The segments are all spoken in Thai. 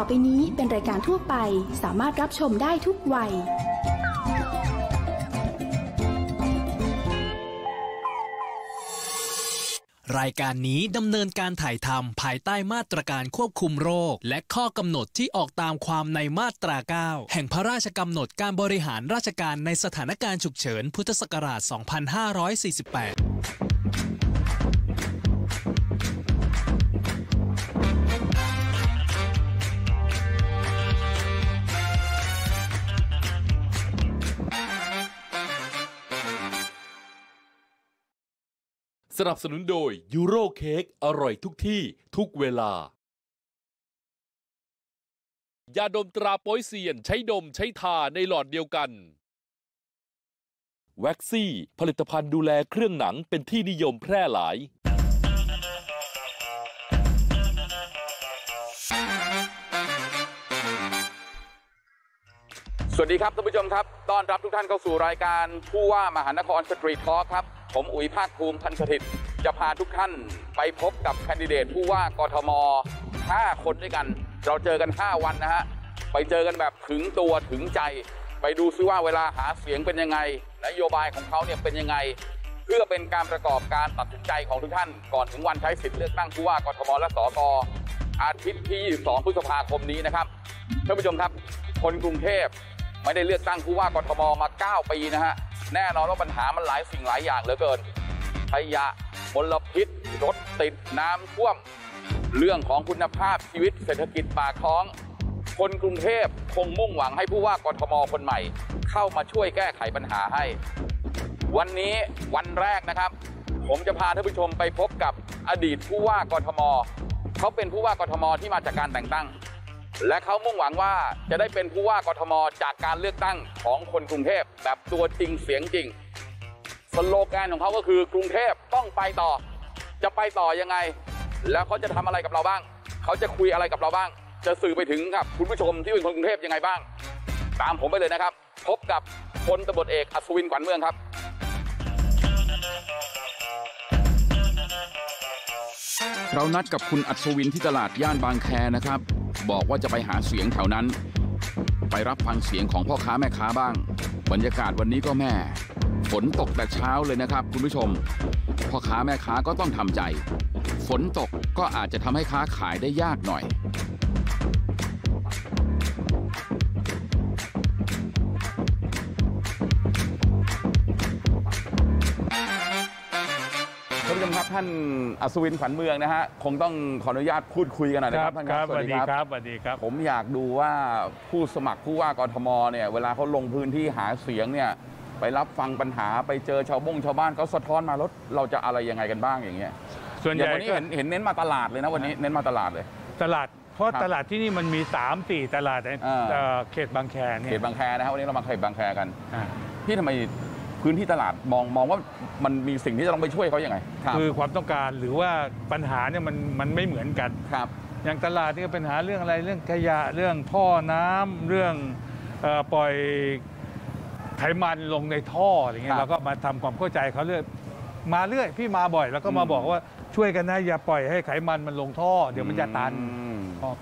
ต่อไปนี้เป็นรายการทั่วไปสามารถรับชมได้ทุกวัยรายการนี้ดำเนินการถ่ายทำภายใต้มาตรการควบคุมโรคและข้อกำหนดที่ออกตามความในมาตรา 9 แห่งพระราชกำหนดการบริหารราชการในสถานการณ์ฉุกเฉินพุทธศักราช 2548สนับสนุนโดยยูโรเค้กอร่อยทุกที่ทุกเวลายาดมตราโป๊ยเซียนใช้ดมใช้ทาในหลอดเดียวกันแว็กซี่ผลิตภัณฑ์ดูแลเครื่องหนังเป็นที่นิยมแพร่หลายสวัสดีครับท่านผู้ชมครับต้อนรับทุกท่านเข้าสู่รายการผู้ว่ามหานครสตรีททอล์คครับผมอุ๋ยภาคภูมิพันธ์สถิตย์จะพาทุกท่านไปพบกับแคนดิเดตผู้ว่ากทม 5 คนด้วยกันเราเจอกัน5วันนะฮะไปเจอกันแบบถึงตัวถึงใจไปดูซิว่าเวลาหาเสียงเป็นยังไงนโยบายของเขาเนี่ยเป็นยังไงเพื่อเป็นการประกอบการตัดสินใจของทุกท่านก่อนถึงวันใช้สิทธิ์เลือกตั้งผู้ว่ากทมและสกอาทิตย์ที่22พฤษภาคมนี้นะครับท่านผู้ชมครับคนกรุงเทพไม่ได้เลือกตั้งผู้ว่ากทมมา9ปีนะฮะแน่นอนว่าปัญหามันหลายสิ่งหลายอย่างเหลือเกินขยะมลพิษรถติดน้ำท่วมเรื่องของคุณภาพชีวิตเศรษฐกิจปากท้องคนกรุงเทพคงมุ่งหวังให้ผู้ว่ากทมคนใหม่เข้ามาช่วยแก้ไขปัญหาให้วันนี้วันแรกนะครับผมจะพาท่านผู้ชมไปพบกับอดีตผู้ว่ากทมเขาเป็นผู้ว่ากทมที่มาจากการแต่งตั้งและเขามุ่งหวังว่าจะได้เป็นผู้ว่ากทมจากการเลือกตั้งของคนกรุงเทพแบบตัวจริงเสียงจริงสโลแกนของเขาก็คือกรุงเทพต้องไปต่อจะไปต่อยังไงแล้วเขาจะทำอะไรกับเราบ้างเขาจะคุยอะไรกับเราบ้างจะสื่อไปถึงกับคุณผู้ชมที่เป็นคนกรุงเทพยังไงบ้างตามผมไปเลยนะครับพบกับพลตบเอกอัศวินขวัญเมืองครับเรานัดกับคุณอัศวินที่ตลาดย่านบางแคนะครับบอกว่าจะไปหาเสียงแถวนั้นไปรับฟังเสียงของพ่อค้าแม่ค้าบ้างบรรยากาศวันนี้ก็แม่ฝนตกแต่เช้าเลยนะครับคุณผู้ชมพ่อค้าแม่ค้าก็ต้องทำใจฝนตกก็อาจจะทำให้ค้าขายได้ยากหน่อยท่านอัศวินขวัญเมืองนะฮะคงต้องขออนุญาตพูดคุยกันหน่อยนะครับท่านครับสวัสดีครับสวัสดีครับผมอยากดูว่าผู้สมัครผู้ว่ากทมเนี่ยเวลาเขาลงพื้นที่หาเสียงเนี่ยไปรับฟังปัญหาไปเจอชาวบ้านเขาสะท้อนมาแล้วเราจะอะไรยังไงกันบ้างอย่างเงี้ยส่วนใหญ่วันนี้เห็นเน้นมาตลาดเลยนะวันนี้เน้นมาตลาดเลยตลาดเพราะตลาดที่นี่มันมี 3-4 ตลาดในเขตบางแคเนี่ยเขตบางแคนะครับวันนี้เรามาเขตบางแคกันพี่ทำไมพื้นที่ตลาดมองว่ามันมีสิ่งที่จะต้องไปช่วยเขาอย่างไรคือความต้องการหรือว่าปัญหาเนี่ยมันไม่เหมือนกันครับอย่างตลาดนี่ก็ปัญหาเรื่องอะไรเรื่องขยะเรื่องท่อน้ำเรื่องปล่อยไขมันลงในท่ออะไรเงี้ยเราก็มาทำความเข้าใจเขาเรื่อยมาเรื่อยพี่มาบ่อยแล้วก็มาบอกว่าช่วยกันนะอย่าปล่อยให้ไขมันมันลงท่อเดี๋ยวมันจะตัน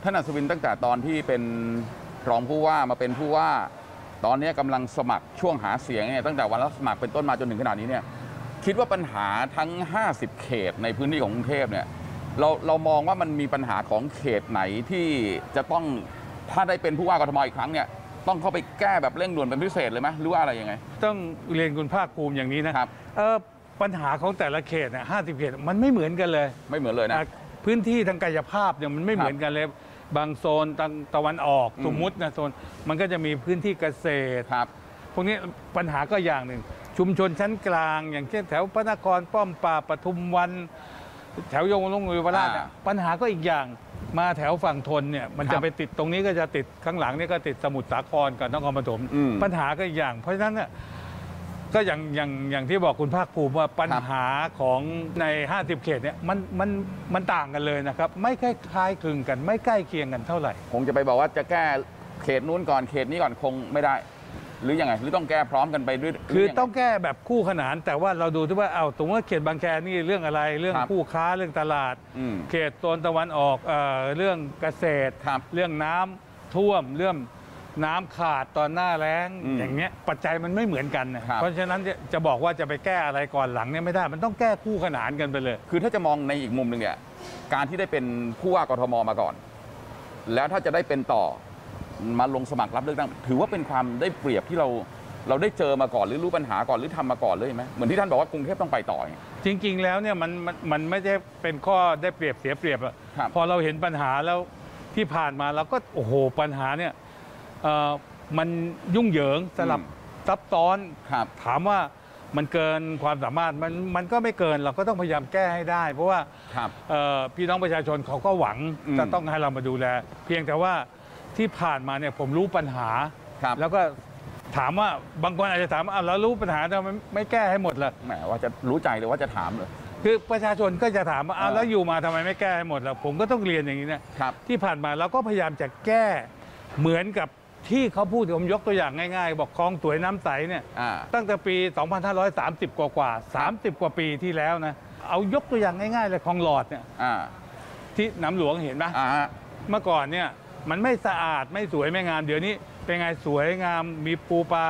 ท่านอัศวินตั้งแต่ตอนที่เป็นรองผู้ว่ามาเป็นผู้ว่าตอนนี้กำลังสมัครช่วงหาเสียงเนี่ยตั้งแต่วันรับสมัครเป็นต้นมาจนถึงขนาดนี้เนี่ยคิดว่าปัญหาทั้ง50เขตในพื้นที่ของกรุงเทพเนี่ยเรามองว่ามันมีปัญหาของเขตไหนที่จะต้องถ้าได้เป็นผู้ว่ากทมอีกครั้งเนี่ยต้องเข้าไปแก้แบบเร่งด่วนเป็นพิเศษเลยไหมหรือว่าอะไรยังไงต้องเรียนคุณภาคภูมิอย่างนี้นะครับปัญหาของแต่ละเขตเนี่ย50เขตมันไม่เหมือนกันเลยไม่เหมือนเลยนะพื้นที่ทางกายภาพเนี่ยมันไม่เหมือนกันเลยบางโซนตะวันออกสมมุตินะโซนมันก็จะมีพื้นที่เกษตรครับพวกนี้ปัญหาก็อย่างหนึ่งชุมชนชั้นกลางอย่างเช่นแถวพระนครป้อมปราบปทุมวันแถวยงลงยุวราชปัญหาก็อีกอย่างมาแถวฝั่งทนเนี่ยมันจะไปติดตรงนี้ก็จะติดข้างหลังนี่ก็ติดสมุทรสาครกับนครปฐมปัญหาก็อีกอย่างเพราะฉะนั้นเนี่ยก็อย่างที่บอกคุณภาคภูมิว่าปัญหาของใน50เขตเนี่ยมันต่างกันเลยนะครับไม่คล้ายคลึงกันไม่ใกล้เคียงกันเท่าไหร่คงจะไปบอกว่าจะแก้เขตนู้นก่อนเขตนี้ก่อนคงไม่ได้ หรือยังไงหรือต้องแก้พร้อมกันไปด้วยคือต้องแก้แบบคู่ขนานแต่ว่าเราดูที่ว่าเอาตรงว่าเขตบางแคนี่เรื่องอะไรเรื่องคู่ค้าเรื่องตลาดเขตโซนตะวันออกเรื่องเกษตรเรื่องน้ำท่วมเรื่องน้ำขาดตอนหน้าแล้งอย่างเงี้ยปัจจัยมันไม่เหมือนกันนะเพราะฉะนั้นจะบอกว่าจะไปแก้อะไรก่อนหลังเนี่ยไม่ได้มันต้องแก้คู่ขนานกันไปเลยคือถ้าจะมองในอีกมุมหนึ่งเนี่ยการที่ได้เป็นผู้ว่ากทมมาก่อนแล้วถ้าจะได้เป็นต่อมาลงสมัครรับเลือกตั้งถือว่าเป็นความได้เปรียบที่เราได้เจอมาก่อนหรือรู้ปัญหาก่อนหรือทำมาก่อนเลยไหมเหมือนที่ท่านบอกว่ากรุงเทพต้องไปต่อจริงๆแล้วเนี่ยมันไม่ได้เป็นข้อได้เปรียบเสียเปรียบอะพอเราเห็นปัญหาแล้วที่ผ่านมาเราก็โอ้โหปัญหาเนี่ยมันยุ่งเหยิงสลับซับซ้อนถามว่ามันเกินความสามารถมันก็ไม่เกินเราก็ต้องพยายามแก้ให้ได้เพราะว่าพี่น้องประชาชนเขาก็หวังจะต้องให้เรามาดูแลเพียงแต่ว่าที่ผ่านมาเนี่ยผมรู้ปัญหาแล้วก็ถามว่าบางคนอาจจะถามเอาแล้วรู้ปัญหาเราไม่แก้ให้หมดเลยแหมว่าจะรู้ใจหรือว่าจะถามเลยคือประชาชนก็จะถามว่าเอาแล้วอยู่มาทำไมไม่แก้ให้หมดล่ะผมก็ต้องเรียนอย่างนี้นะที่ผ่านมาเราก็พยายามจะแก้เหมือนกับที่เขาพูดผมยกตัวอย่างง่ายๆบอกคลองสวยน้ำใสเนี่ยตั้งแต่ปี 2530 กว่า 30 กว่าปีที่แล้วนะเอายกตัวอย่างง่ายๆเลยคลองหลอดเนี่ยที่น้ำหลวงเห็นไหมเมื่อก่อนเนี่ยมันไม่สะอาดไม่สวยไม่งามเดี๋ยวนี้เป็นไงสวยงามมีปูปลา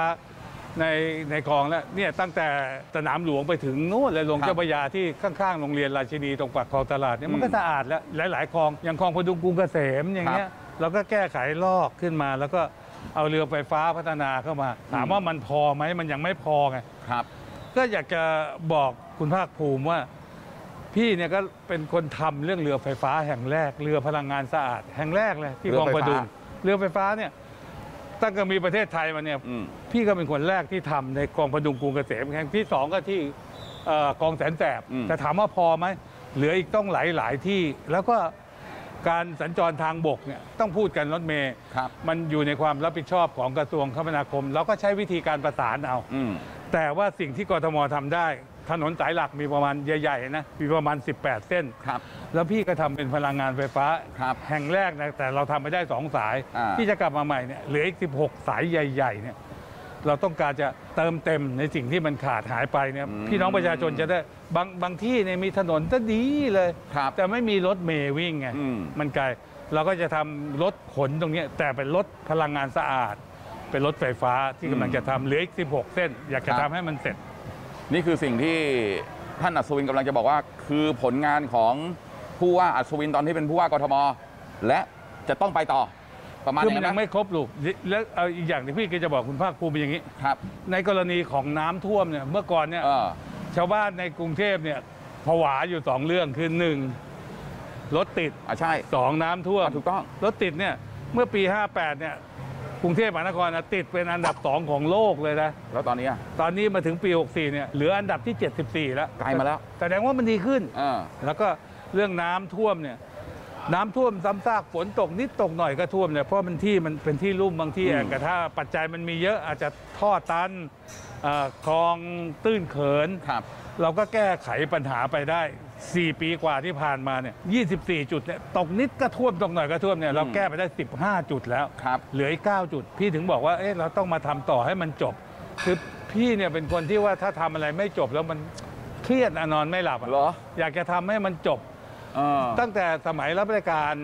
ในคลองแล้วเนี่ยตั้งแต่สนามหลวงไปถึงโน่นเลยลงเจ้าพระยาที่ข้างๆโรงเรียนราชินีตรงปากคลองตลาดเนี่ยมันก็สะอาดแล้วหลายๆคลองอย่างคลองพดุงกรุงเกษมอย่างเงี้ยเราก็แก้ไขลอกขึ้นมาแล้วก็เอาเรือไฟฟ้าพัฒนาเข้ามาถามว่ามันพอไหมมันยังไม่พอไงครับก็อยากจะบอกคุณภาคภูมิว่าพี่เนี่ยก็เป็นคนทำเรื่องเรือไฟฟ้าแห่งแรกเรือพลังงานสะอาดแห่งแรกเลยที่คลองพดุงเรือไฟฟ้าเนี่ยตั้งแต่มีประเทศไทยมาเนี่ยพี่ก็เป็นคนแรกที่ทำในคลองพดุงกรุงเกษมแห่งที่2ก็ที่คลองแสนแสบแต่ถามว่าพอไหมเหลืออีกต้องหลายที่แล้วก็การสัญจรทางบกเนี่ยต้องพูดกันรถเมล์มันอยู่ในความรับผิดชอบของกระทรวงคมนาคมเราก็ใช้วิธีการประสานเอาแต่ว่าสิ่งที่กทม.ทำได้ถนนสายหลักมีประมาณใหญ่ๆนะมีประมาณ18เส้นแล้วพี่ก็ทำเป็นพลังงานไฟฟ้าแห่งแรกนะแต่เราทำไปได้2สายที่จะกลับมาใหม่เนี่ยเหลืออีก16สายใหญ่ๆเนี่ยเราต้องการจะเติมเต็มในสิ่งที่มันขาดหายไปเนี่ยพี่น้องประชาชนจะได้บางที่เนี่ยมีถนนก็ดีเลยแต่ไม่มีรถเมล์วิ่งไงมันไกลเราก็จะทำรถขนตรงนี้แต่เป็นรถพลังงานสะอาดเป็นรถไฟฟ้าที่กำลังจะทำเหลืออีก16เส้นอยากจะทำให้มันเสร็จนี่คือสิ่งที่ท่านอัศวินกำลังจะบอกว่าคือผลงานของผู้ว่าอัศวินตอนที่เป็นผู้ว่ากทม.และจะต้องไปต่อคือมันยังไม่ครบลูกแล้วอีกอย่างที่พี่ก็จะบอกคุณภาคภูมิอย่างนี้ครับในกรณีของน้ำท่วมเนี่ยเมื่อก่อนเนี่ยชาวบ้านในกรุงเทพเนี่ยผวาอยู่2เรื่องคือ1รถติดใช่2น้ำท่วมถูกต้องรถติดเนี่ยเมื่อปี58เนี่ยกรุงเทพมหานครติดเป็นอันดับ2ของโลกเลยนะแล้วตอนนี้มาถึงปี64เนี่ยเหลืออันดับที่74แล้วไกลมาแล้วแสดงว่ามันดีขึ้นแล้วก็เรื่องน้ำท่วมเนี่ยน้ำท่วมซ้ำซากฝนตกนิดตกหน่อยก็ท่วมเนี่ยเพราะมันเป็นที่ลุ่มบางที่แต่ถ้าปัจจัยมันมีเยอะอาจจะท่อตันคลองตื้นเขินเราก็แก้ไขปัญหาไปได้4ปีกว่าที่ผ่านมาเนี่ย24จุดเนี่ยตกนิดก็ท่วมตกหน่อยก็ท่วมเนี่ยเราแก้ไปได้15จุดแล้วเหลืออีก9จุดพี่ถึงบอกว่าเอ๊ะเราต้องมาทำต่อให้มันจบคือพี่เนี่ยเป็นคนที่ว่าถ้าทำอะไรไม่จบแล้วมันเครียดนอนไม่หลับอยากจะทำให้มันจบตั้งแต่สมัยรับราชการ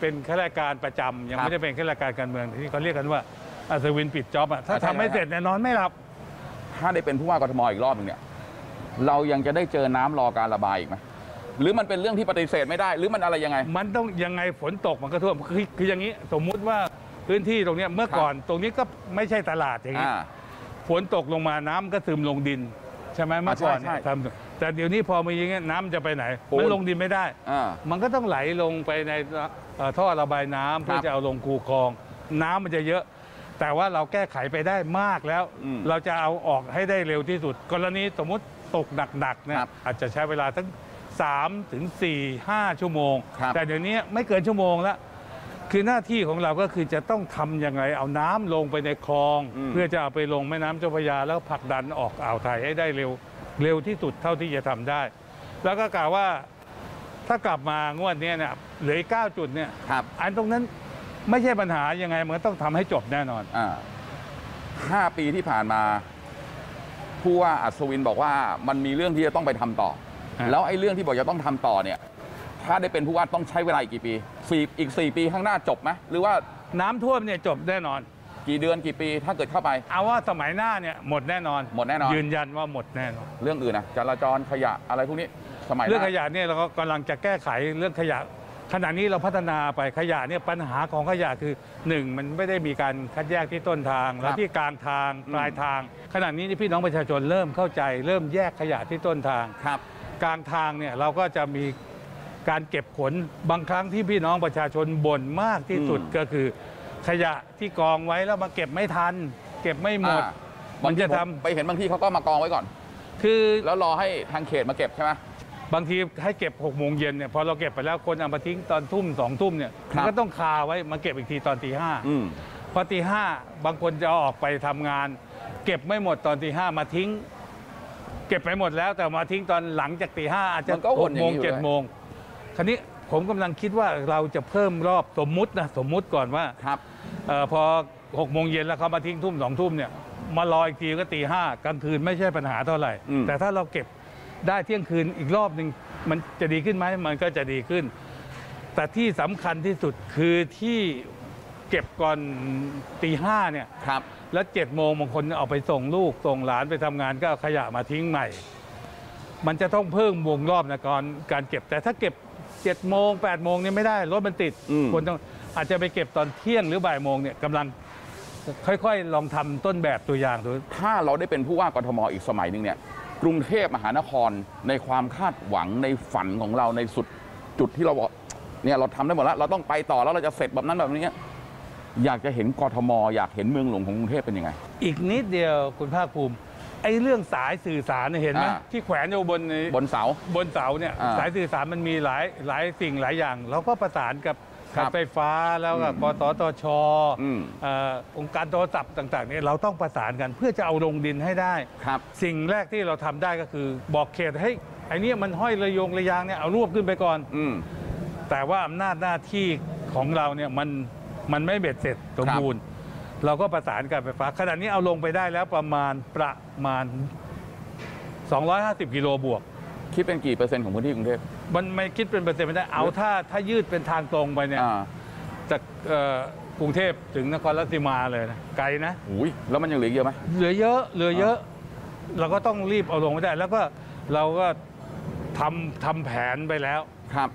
เป็นข้าราชการประจำยังไม่ได้เป็นข้าราชการการเมืองที่เขาเรียกกันว่าอัศวินปิดจ็อบถ้าทำไม่เสร็จเนี่ยนอนไม่หลับถ้าได้เป็นผู้ว่ากทม.อีกรอบหนึ่งเนี่ยเรายังจะได้เจอน้ำรอการระบายอีกไหมหรือมันเป็นเรื่องที่ปฏิเสธไม่ได้หรือมันอะไรยังไงมันต้องยังไงฝนตกมันก็ท่วมคืออย่างนี้สมมุติว่าพื้นที่ตรงนี้เมื่อก่อนตรงนี้ก็ไม่ใช่ตลาดอย่างนี้ฝนตกลงมาน้ำก็ซึมลงดินใช่ไหมเมื่อก่อนแต่เดี๋ยวนี้พอมีอย่างเงี้ยน้ำจะไปไหนมันลงดินไม่ได้มันก็ต้องไหลลงไปในท่อระบายน้ำเพื่อจะเอาลงคูคลองน้ำมันจะเยอะแต่ว่าเราแก้ไขไปได้มากแล้วเราจะเอาออกให้ได้เร็วที่สุดกรณีสมมติตกหนักๆเนี่ยอาจจะใช้เวลาทั้ง3 ถึง 4-5 ชั่วโมงแต่เดี๋ยวนี้ไม่เกินชั่วโมงแล้วคือหน้าที่ของเราก็คือจะต้องทำยังไงเอาน้ำลงไปในคลองเพื่อจะเอาไปลงแม่น้ำเจ้าพระยาแล้วผลักดันออกอ่าวไทยให้ได้เร็วที่สุดเท่าที่จะทำได้แล้วก็กล่าวว่าถ้ากลับมางวดนี้เนี่ยเหลือ9จุดเนี่ยอันตรงนั้นไม่ใช่ปัญหายังไงมันต้องทำให้จบแน่นอน 5 ปีที่ผ่านมาผู้ว่าอัศวินบอกว่ามันมีเรื่องที่จะต้องไปทำต่อแล้วไอ้เรื่องที่บอกจะต้องทำต่อเนี่ยถ้าได้เป็นผู้ว่าต้องใช้เวลาอีกกี่ปีอีก4ปีข้างหน้าจบไหมหรือว่าน้ำท่วมเนี่ยจบแน่นอนกี่เดือนกี่ปีถ้าเกิดเข้าไปเอาว่าสมัยหน้าเนี่ยหมดแน่นอนหมดแน่นอนยืนยันว่าหมดแน่นอนเรื่องอื่นนะจราจรขยะอะไรพวกนี้สมัยเรื่องขยะเนี่ยเราก็กำลังจะแก้ไขเรื่องขยะขณะนี้เราพัฒนาไปขยะเนี่ยปัญหาของขยะคือ 1. มันไม่ได้มีการคัดแยกที่ต้นทางและที่กลางทางปลายทางขณะนี้พี่น้องประชาชนเริ่มเข้าใจเริ่มแยกขยะที่ต้นทางกลางทางเนี่ยเราก็จะมีการเก็บขนบางครั้งที่พี่น้องประชาชนบ่นมากที่สุดก็คือขยะที่กองไว้แล้วมาเก็บไม่ทันเก็บไม่หมดมันจะทำไปเห็นบางที่เขาก็มากองไว้ก่อนคือแล้วรอให้ทางเขตมาเก็บใช่ไหมบางทีให้เก็บ6 โมงเย็นเนี่ยพอเราเก็บไปแล้วคนเอามาทิ้งตอนทุ่ม2 ทุ่มเนี่ยมันก็ต้องคาไว้มาเก็บอีกทีตอนตี 5พอตี 5บางคนจะออกไปทำงานเก็บไม่หมดตอนตี 5มาทิ้งเก็บไปหมดแล้วแต่มาทิ้งตอนหลังจากตี 5อาจจะ6 โมง 7 โมงคราวนี้ผมกำลังคิดว่าเราจะเพิ่มรอบสมมุติก่อนว่าพอ6 โมงเย็นแล้วเขามาทิ้งทุ่ม 2 ทุ่มเนี่ยมารออีกทีก็ตี 5กลางคืนไม่ใช่ปัญหาเท่าไหร่แต่ถ้าเราเก็บได้เที่ยงคืนอีกรอบหนึ่งมันจะดีขึ้นไหมมันก็จะดีขึ้นแต่ที่สำคัญที่สุดคือที่เก็บก่อนตี 5เนี่ยแล้ว7 โมงบางคนเอาไปส่งลูกส่งหลานไปทำงานก็เอาขยะมาทิ้งใหม่มันจะต้องเพิ่มวงรอบนะการเก็บแต่ถ้าเก็บ7 โมง8 โมงนี่ไม่ได้รถมันติดคนต้องอาจจะไปเก็บตอนเที่ยงหรือบ่ายโมงเนี่ยกำลังค่อยๆลองทำต้นแบบตัวอย่างดูถ้าเราได้เป็นผู้ว่ากทมอีกสมัยหนึ่งเนี่ยกรุงเทพมหานครในความคาดหวังในฝันของเราในสุดจุดที่เราเนี่ยเราทำได้หมดแล้วเราต้องไปต่อแล้วเราจะเสร็จแบบนั้นแบบนี้อยากจะเห็นกทมอยากเห็นเมืองหลวงของกรุงเทพเป็นยังไงอีกนิดเดียวคุณภาคภูมิไอ้เรื่องสายสื่อสารเห็นไหมที่แขวนอยู่บนเสาเนี่ยสายสื่อสารมันมีหลายสิ่งหลายอย่างเราก็ประสานกับการไฟฟ้าแล้วก็กสทช องค์การโทรศัพท์ต่างๆเนี่ยเราต้องประสานกันเพื่อจะเอาลงดินให้ได้สิ่งแรกที่เราทำได้ก็คือบอกเขตให้ไอ้นี่มันห้อยระยางเนี่ยเอารวบขึ้นไปก่อนแต่ว่าอำนาจหน้าที่ของเราเนี่ยมันไม่เบ็ดเสร็จสมบูรณ์เราก็ประสานการไฟฟ้าขณะนี้เอาลงไปได้แล้วประมาณ250 กิโลบวกคิดเป็นกี่เปอร์เซ็นต์ของพื้นที่กรุงเทพมันไม่คิดเป็นเปอร์เซ็นต์ไม่ได้เอาถ้ายืดเป็นทางตรงไปเนี่ยจากกรุงเทพถึงนครราชสีมาเลยนะไกลนะอุ้ยแล้วมันยังเหลือเยอะไหมเหลือเยอะเราก็ต้องรีบเอาลงไม่ได้แล้วก็เราก็ทำแผนไปแล้ว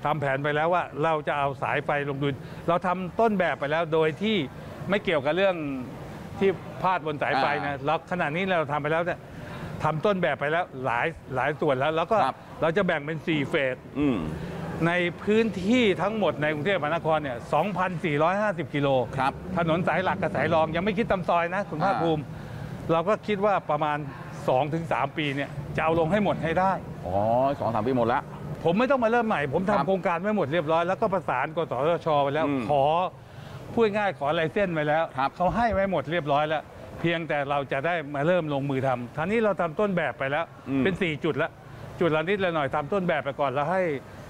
ทำแผนไปแล้วว่าเราจะเอาสายไฟลงดินเราทำต้นแบบไปแล้วโดยที่ไม่เกี่ยวกับเรื่องที่พาดบนสายไฟนะแล้วขณะนี้เราทำไปแล้วเนี่ยทำต้นแบบไปแล้วหลายส่วนแล้วก็เราจะแบ่งเป็น4 เฟสในพื้นที่ทั้งหมดในกรุงเทพมหานครเนี่ย 2,450 กิโลถนนสายหลักกับสายรองยังไม่คิดตำซอยนะคุณภาคภูมิเราก็คิดว่าประมาณ 2-3 ปีเนี่ยจะเอาลงให้หมดให้ได้อ๋อ 2-3 ปีหมดแล้วผมไม่ต้องมาเริ่มใหม่ผมทำโครงการไว้หมดเรียบร้อยแล้วก็ประสานกสทช.ไปแล้วขอพูดง่ายขอลายเส้นไปแล้วเขาให้ไว้หมดเรียบร้อยแล้วเพียงแต่เราจะได้มาเริ่มลงมือทำทีนี้เราทำต้นแบบไปแล้วเป็น4 จุดแล้วจุดละนิดละหน่อยทำต้นแบบไปก่อนแล้วให้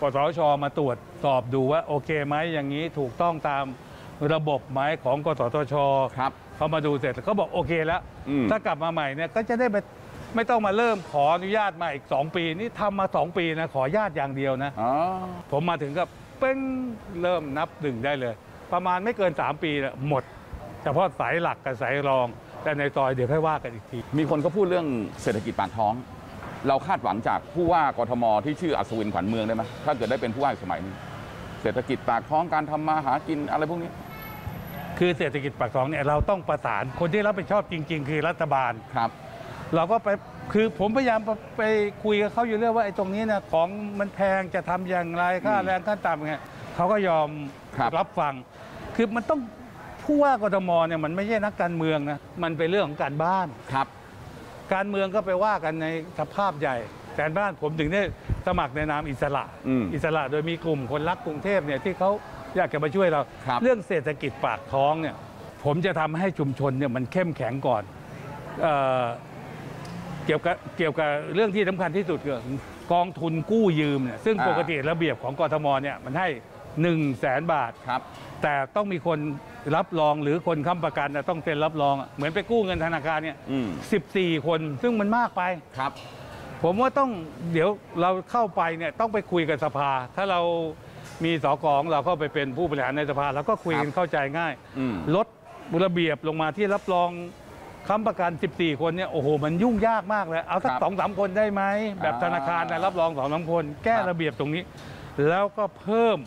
กสทช.มาตรวจสอบดูว่าโอเคไหมอย่างนี้ถูกต้องตามระบบไหมของกสทช.เขามาดูเสร็จเขาบอกโอเคแล้วถ้ากลับมาใหม่เนี่ยก็จะได้ไม่ต้องมาเริ่มขออนุญาตมาอีก2 ปีนี่ทำมา2 ปีนะขออนุญาตอย่างเดียวนะผมมาถึงก็เป้งเริ่มนับหนึ่งได้เลยประมาณไม่เกิน3 ปีละหมดเฉพาะสายหลักกับสายรองแต่ในซอยเดี๋ยวค่อยว่ากันอีกทีมีคนเขาพูดเรื่องเศรษฐกิจปากท้องเราคาดหวังจากผู้ว่ากทมที่ชื่ออัศวินขวัญเมืองได้ไหมถ้าเกิดได้เป็นผู้ว่าสมัยนี้เศรษฐกิจปากท้องการทำมาหากินอะไรพวกนี้คือเศรษฐกิจปากท้องเนี่ยเราต้องประสานคนที่รับผิดชอบจริงๆคือรัฐบาลครับเราก็ไปคือผมพยายามไปคุยกับเขาอยู่เรื่องว่าไอ้ตรงนี้นะของมันแพงจะทำอย่างไรค่าแรงขั้นต่ำยังไงเขาก็ยอมรับฟังคือมันต้องผู้ว่ากทมเนี่ยมันไม่ใช่นักการเมืองนะมันเป็นเรื่องของการบ้านครับการเมืองก็ไปว่ากันในสภาพใหญ่การบ้านผมถึงได้สมัครในนามอิสระโดยมีกลุ่มคนรักกรุงเทพเนี่ยที่เขาอยากจะมาช่วยเราเรื่องเศรษฐกิจปากท้องเนี่ยผมจะทำให้ชุมชนเนี่ยมันเข้มแข็งก่อนเกี่ยวกับเรื่องที่สำคัญที่สุดคือกองทุนกู้ยืมเนี่ยซึ่งปกติระเบียบของกทมเนี่ยมันให้ 100,000 บาทครับแต่ต้องมีคนรับรองหรือคนค้ำประกันต้องเซ็นรับรองเหมือนไปกู้เงินธนาคารเนี่ย14 คนซึ่งมันมากไปครับผมว่าต้องเดี๋ยวเราเข้าไปเนี่ยต้องไปคุยกับสภาถ้าเรามีสกของเราเข้าไปเป็นผู้บริหารในสภาแล้วก็คุยกันเข้าใจง่ายลดระเบียบลงมาที่รับรองค้ำประกัน14 คนเนี่ยโอ้โหมันยุ่งยากมากเลยเอาสัก 2-3 คนได้ไหมแบบธนาคารรับรอง 2-3 คนแก้ระเบียบตรงนี้แล้วก็เพิ่ม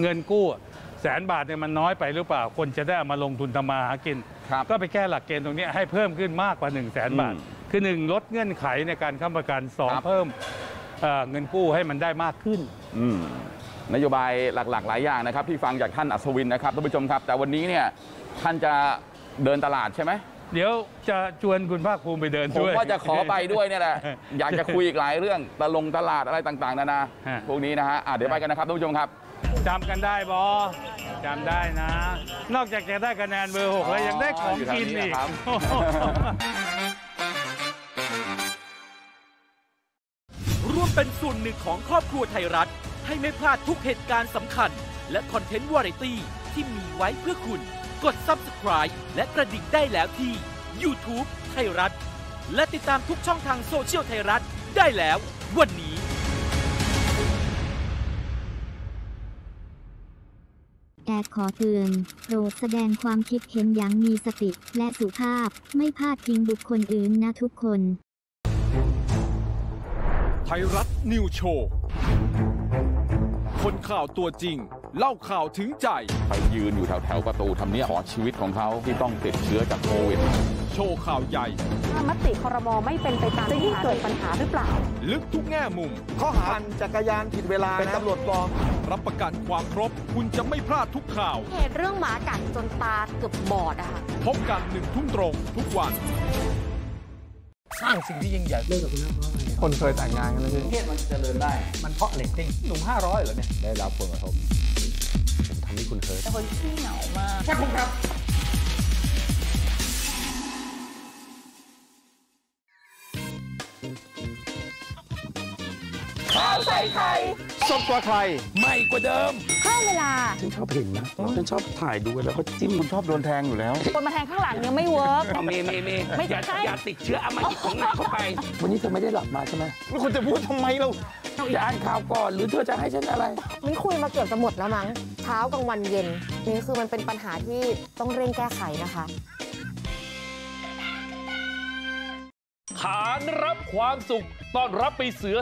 เงินกู้100,000 บาทเนี่ยมันน้อยไปหรือเปล่าคนจะได้เอามาลงทุนทำมาหากินก็ไปแก้หลักเกณฑ์ตรงนี้ให้เพิ่มขึ้นมากกว่า 100,000 บาทคือ 1 ลดเงื่อนไขในการค้ำประกัน 2 เพิ่มเงินกู้ให้มันได้มากขึ้นนโยบายหลักๆหลายอย่างนะครับที่ฟังจากท่านอัศวินนะครับท่านผู้ชมครับแต่วันนี้เนี่ยท่านจะเดินตลาดใช่ไหมเดี๋ยวจะชวนคุณภาคภูมิไปเดินด้วยผมว่าจะขอไปด้วยเนี่ยแหละอยากจะคุยอีกหลายเรื่องตลาดอะไรต่างๆนานาพวกนี้นะฮะเดี๋ยวไปกันนะครับท่านผู้ชมครับจำกันได้บอจำได้นะนอกจากจะได้คะแนนเบอร์ 6แล้วยังได้ของกินอีกร่วมเป็นส่วนหนึ่งของครอบครัวไทยรัฐให้ไม่พลาดทุกเหตุการณ์สำคัญและคอนเทนต์วาไรตี้ที่มีไว้เพื่อคุณกด Subscribe และกระดิ่งได้แล้วที่ YouTube ไทยรัฐและติดตามทุกช่องทางโซเชียลไทยรัฐได้แล้ววันนี้แต่ขอเตือนโปรดแสดงความคิดเห็นอย่างมีสติและสุภาพไม่พาดพิงบุคคลอื่นนะทุกคนไทยรัฐนิวโชว์คนข่าวตัวจริงเล่าข่าวถึงใจไปยืนอยู่แถวประตูทำเนียบขอชีวิตของเขาที่ต้องติดเชื้อจากโควิดโชว์ข่าวใหญ่มติครม.ไม่เป็นไปตามจะยิ่งเกิดปัญหาหรือเปล่าลึกทุกแง่มุมข้อหาปั่นจักรยานผิดเวลาเป็นตำรวจปลอมรับประกันความครบคุณจะไม่พลาดทุกข่าวเหตุเรื่องหมากัดจนตาเกือบบอดอะค่ะพบกัน19:00 น.ทุกวันสร้างสิ่งที่ยิ่งใหญ่เรื่องกับคุณน้องคนเคยแต่งงานกันแล้วใช่ไหมประเทศมันจะเจริญได้มันเพราะเรตติ้งหนุ่ม500เหรอเนี่ยได้รับผลกระทบทำให้คุณเฮิร์ตแต่คนขี้เหงามากใช่คุณครับข้าวใส่ไข่สดกว่าใครใหม่กว่าเดิมข้าวเวลาฉันชอบเห็นนะฉันชอบถ่ายดูแล้วก็จิ้มคุณชอบโดนแทงอยู่แล้วคนมาแทงข้างหลังเนี่ยไม่เวิร์กเมย์ไม่ใช่อย่าติดเชื้ออามาของหนักเข้าไปวันนี้เธอไม่ได้หลับมาใช่ไหมแล้วคุณจะพูดทำไมเราอย่าอ่านข่าวก่อนหรือเธอจะให้ฉันอะไรมันคุยมาเกือบจะหมดแล้วมั้งเช้ากลางวันเย็นนี่คือมันเป็นปัญหาที่ต้องเร่งแก้ไขนะคะขานรับความสุขต้อนรับปีเสือ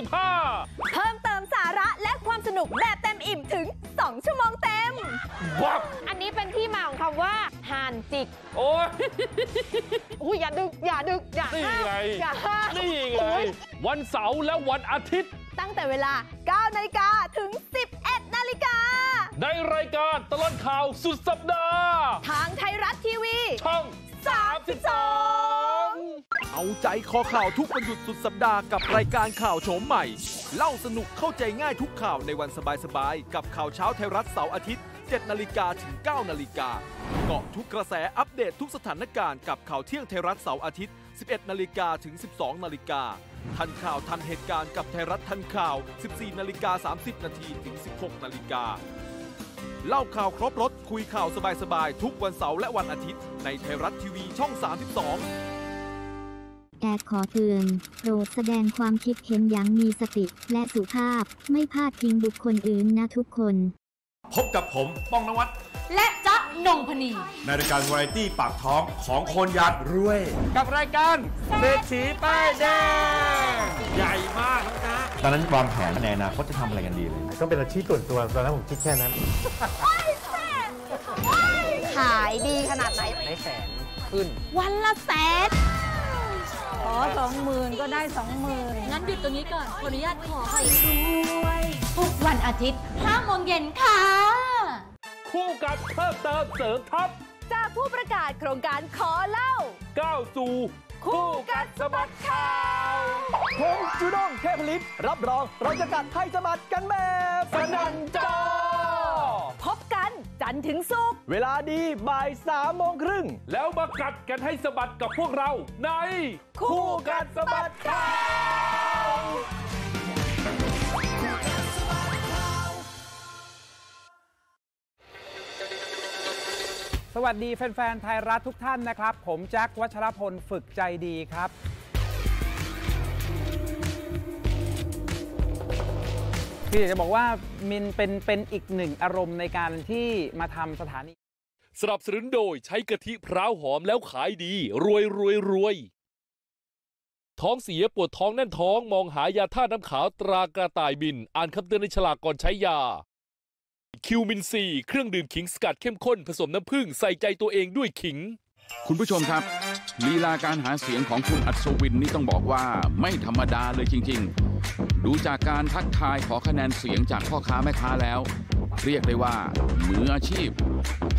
2565 เพิ่มเติมสาระและความสนุกแบบเต็มอิ่มถึง2 ชั่วโมงเต็มวับอันนี้เป็นที่มาของคำว่าห่านจิกโอ้ย อย่าดึกอย่าห้ามวันเสาร์และวันอาทิตย์ตั้งแต่เวลา 9:00 น.ถึง 11:00 น.ในรายการตลอดข่าวสุดสัปดาห์ทางไทยรัฐทีวีช่อง32เอาใจคอข่าวทุกวันหยุดสุดสัปดาห์กับรายการข่าวโฉมใหม่เล่าสนุกเข้าใจง่ายทุกข่าวในวันสบายๆกับข่าวเช้าไทยรัฐเสาร์อาทิตย์ 7:00 น.ถึง 9:00 น.เกาะทุกกระแสอัปเดตทุกสถานการณ์กับข่าวเที่ยงไทยรัฐเสาร์อาทิตย์ 11:00 น.ถึง 12:00 น.ทันข่าวทันเหตุการณ์กับไทยรัฐทันข่าว 14:30 น.ถึง 16:00 น.เล่าข่าวครบรถคุยข่าวสบายๆทุกวันเสาร์และวันอาทิตย์ในไทยรัฐทีวีช่อง32แต่ขอเตือนโปรดแสดงความคิดเห็นอย่างมีสติและสุภาพไม่พาดพิงบุคคลอื่นนะทุกคนพบกับผมป้องนวัฒน์และจ๊ะนงพนีในรายการวาไรตี้ปากท้องของคนอยากรวยกับรายการเศรษฐีป้ายแดงใหญ่มากนะตอนนั้นวางแผนในอนาคตจะทำอะไรกันดีเลยต้องเป็นอาชีพส่วนตัวตอนนั้นผมคิดแค่นั้นขายดีขนาดไหนได้100,000ขึ้นวันละ100,000ขอ20,000ก็ได้20,000งั้นหยุดตรงนี้ก่อนขออนุญาตขอให้ด้วยทุกวันอาทิตย์5 โมงเย็นค่ะคู่กับเพิ่มเติมเสริมทัพจากผู้ประกาศโครงการขอเล่าก้าวสู่คู่กัดสะบัดข่าวผมจูด้งเทพฤทธิ์รับรองเราจะกัดให้สะบัดกันแบบสนั่นจอพบกันจันทร์ถึงศุกร์เวลาดีบ่าย 3:30แล้วมากัดกันให้สะบัดกับพวกเราในคู่กัดสะบัดข่าว สวัสดีแฟนๆไทยรัฐทุกท่านนะครับผมแจ็ควัชรพลฝึกใจดีครับพี่จะบอกว่ามินเป็นอีกหนึ่งอารมณ์ในการที่มาทำสถานีสนับสนุนโดยใช้กะทิพร้าวหอมแล้วขายดีรวยท้องเสียปวดท้องแน่นท้องมองหายาธาตุน้ำขาวตรากระต่ายบินอ่านคำเตือนในฉลากก่อนใช้ยาคิวมินซีเครื่องดื่มขิงสกัดเข้มข้นผสมน้ำผึ้งใส่ใจตัวเองด้วยขิงคุณผู้ชมครับลีลาการหาเสียงของคุณอัศวินนี่ต้องบอกว่าไม่ธรรมดาเลยจริงๆดูจากการทักทายขอคะแนนเสียงจากพ่อค้าแม่ค้าแล้วเรียกได้ว่ามืออาชีพ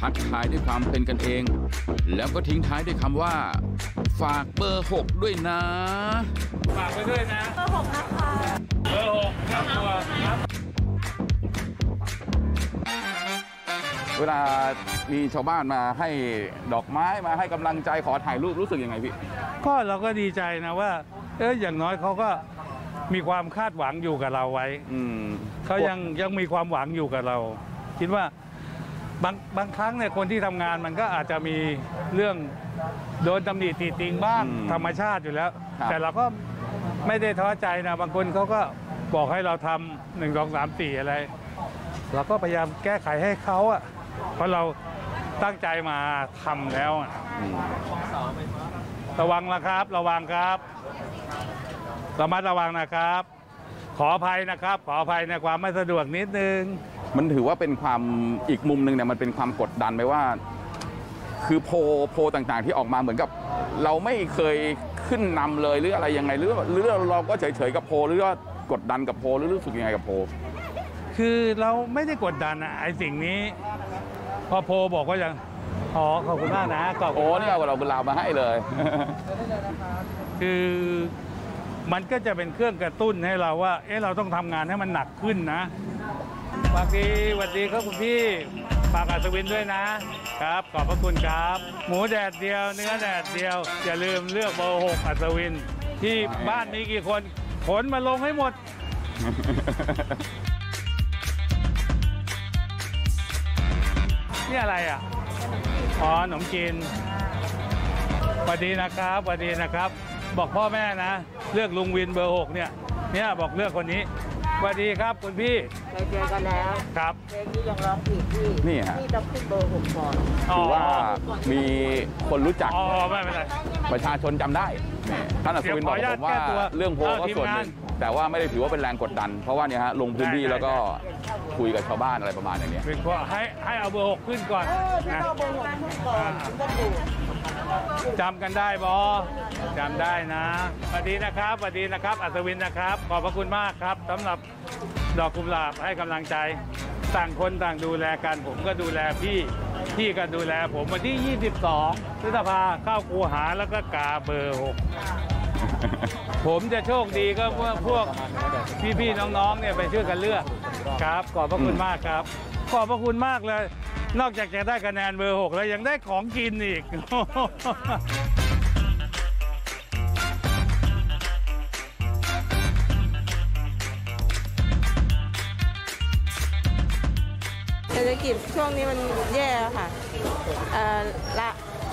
ทักทายด้วยความเป็นกันเองแล้วก็ทิ้งท้ายด้วยคำว่าฝากเบอร์6ด้วยนะฝากไว้ด้วยนะเบอร์6นะคะเบอร์6ครับเวลามีชาวบ้านมาให้ดอกไม้มาให้กำลังใจขอถ่ายรูปรู้สึกยังไงพี่ก็เราก็ดีใจนะว่าอย่างน้อยเขาก็มีความคาดหวังอยู่กับเราไว้เขายังมีความหวังอยู่กับเราคิดว่าบางครั้งเนี่ยคนที่ทำงานมันก็อาจจะมีเรื่องโดนตำหนิติติงบ้างธรรมชาติอยู่แล้วแต่เราก็ไม่ได้ท้อใจนะบางคนเขาก็บอกให้เราทำ1 2 3 4อะไรเราก็พยายามแก้ไขให้เขาอ่ะเพราะเราตั้งใจมาทำแล้วระวังนะครับระวังครับระมัดระวังนะครับขออภัยนะครับขออภัยในความไม่สะดวกนิดนึงมันถือว่าเป็นความอีกมุมหนึ่งเนี่ยมันเป็นความกดดันไปว่าคือโพต่างๆที่ออกมาเหมือนกับเราไม่เคยขึ้นนำเลยหรืออะไรยังไงหรือเราก็เฉยๆกับโพหรือว่ากดดันกับโพหรือรู้สึกยังไงกับโพคือเราไม่ได้กดดันไอ้สิ่งนี้พอโพบอกก็ยังอ๋อขอบคุณมากนะขอบคุณนี่เอาเราเป็นลาวมาให้เลยคือมันก็จะเป็นเครื่องกระตุ้นให้เราว่าเราต้องทำงานให้มันหนักขึ้นนะสวัสดีสวัสดีครับคุณพี่ฝากอัศวินด้วยนะครับขอบพระคุณครับหมูแดดเดียวเนื้อแดดเดียวอย่าลืมเลือกเบอร์6อัศวินที่บ้านมีกี่คนขนมาลงให้หมดนี่อะไรอ่ะอ๋อขนมจีนสวัสดีนะครับสวัสดีนะครับบอกพ่อแม่นะเลือกลุงวินเบอร์6เนี่ยบอกเลือกคนนี้สวัสดีครับคุณพี่เคยเจอกันแล้วครับเพลงนี้ยังร้องผิดพี่นี่ฮะพี่ต้องขึ้นเบอร์6ก่อนถือว่ามีคนรู้จักประชาชนจำได้ท่านอัศวินบอกผมว่าเรื่องโพก็ส่วนหนึ่งแต่ว่าไม่ได้ถือว่าเป็นแรงกดดันเพราะว่าเนี่ยฮะลงพื้นที่แล้วก็คุยกับชาวบ้านอะไรประมาณอย่างนี้เป็นข้อให้เอาเบอร์6ขึ้นก่อนนะจำกันได้บอจำได้นะสวัสดีนะครับสวัสดีนะครับอัศวินนะครับขอบพระคุณมากครับสำหรับดอกกุหลาบให้กำลังใจต่างคนต่างดูแลกันผมก็ดูแลพี่ก็ดูแลผมวันที่22พฤษภาเข้าคูหาแล้วก็กาเบอร์6ผมจะโชคดีก็พวกพี่ๆน้องๆเนี่ยไปช่วยกันเลือกครับขอบพระคุณมากครับขอบพระคุณมากเลยนอกจากจะได้คะแนนเบอร์6แล้วยังได้ของกินอีกเศรษฐกิจช่วงนี้มันแย่ค่ะ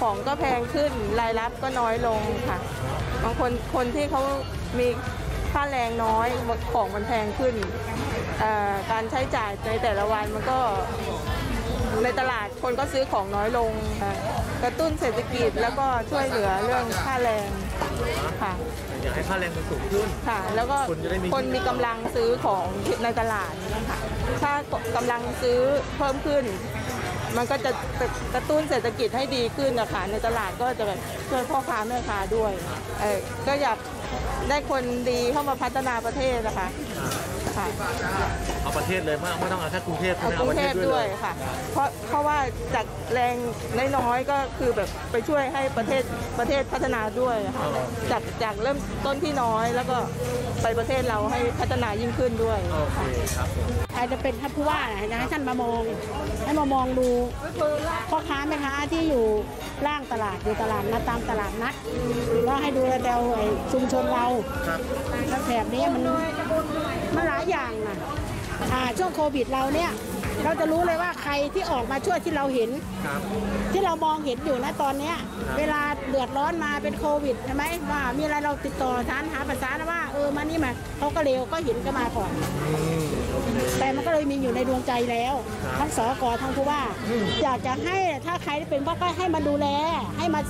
ของก็แพงขึ้นรายรับก็น้อยลงค่ะบางคนที่เขามีค่าแรงน้อยของมันแพงขึ้นการใช้จ่ายในแต่ละวันมันก็ในตลาดคนก็ซื้อของน้อยลงกระตุ้นเศรษฐกิจแล้วก็ช่วยเหลือเรื่องค่าแรงค่ะอยากให้ค่าแรงมันสูงขึ้นค่ะแล้วก็คนมีกำลังซื้อของในตลาดค่ะถ้ากำลังซื้อเพิ่มขึ้นมันก็จะกระตุ้นเศรษฐกิจให้ดีขึ้นนะคะในตลาดก็จะช่วยพ่อค้าแม่ค้าด้วยก็อยากได้คนดีเข้ามาพัฒนาประเทศนะคะเอาประเทศเลยไม่ต้องเอาแค่กรุงเทพเอากรุงเทพด้วยค่ะเพราะว่าจากแรงน้อยๆก็คือแบบไปช่วยให้ประเทศพัฒนาด้วยค่ะจากเริ่มต้นที่น้อยแล้วก็ไปประเทศเราให้พัฒนายิ่งขึ้นด้วยอาจจะเป็นท่านผู้ว่านะให้ท่านมามองดูพ่อค้าแม่ค้าที่อยู่ล่างตลาดอยู่ตลาดนัดตามตลาดนัดแล้วให้ดูแลแต่ชุมชนเราแถบนี้มันหลายอย่างนะช่วงโควิดเราเนี่ย เราจะรู้เลยว่าใครที่ออกมาช่วยที่เราเห็นที่เรามองเห็นอยู่นะตอนนี้เวลาเดือดร้อนมาเป็นโควิดใช่ไหมว่ามีอะไรเราติดต่อฐานหาประสานว่ามานี่มาเขาก็เร็วก็เห็นก็มาก่อนแต่มันก็เลยมีอยู่ในดวงใจแล้วทั้งสก.ทั้งผู้ว่าอยากจะให้ถ้าใครเป็นพ่อก็ให้มาดูแลให้มา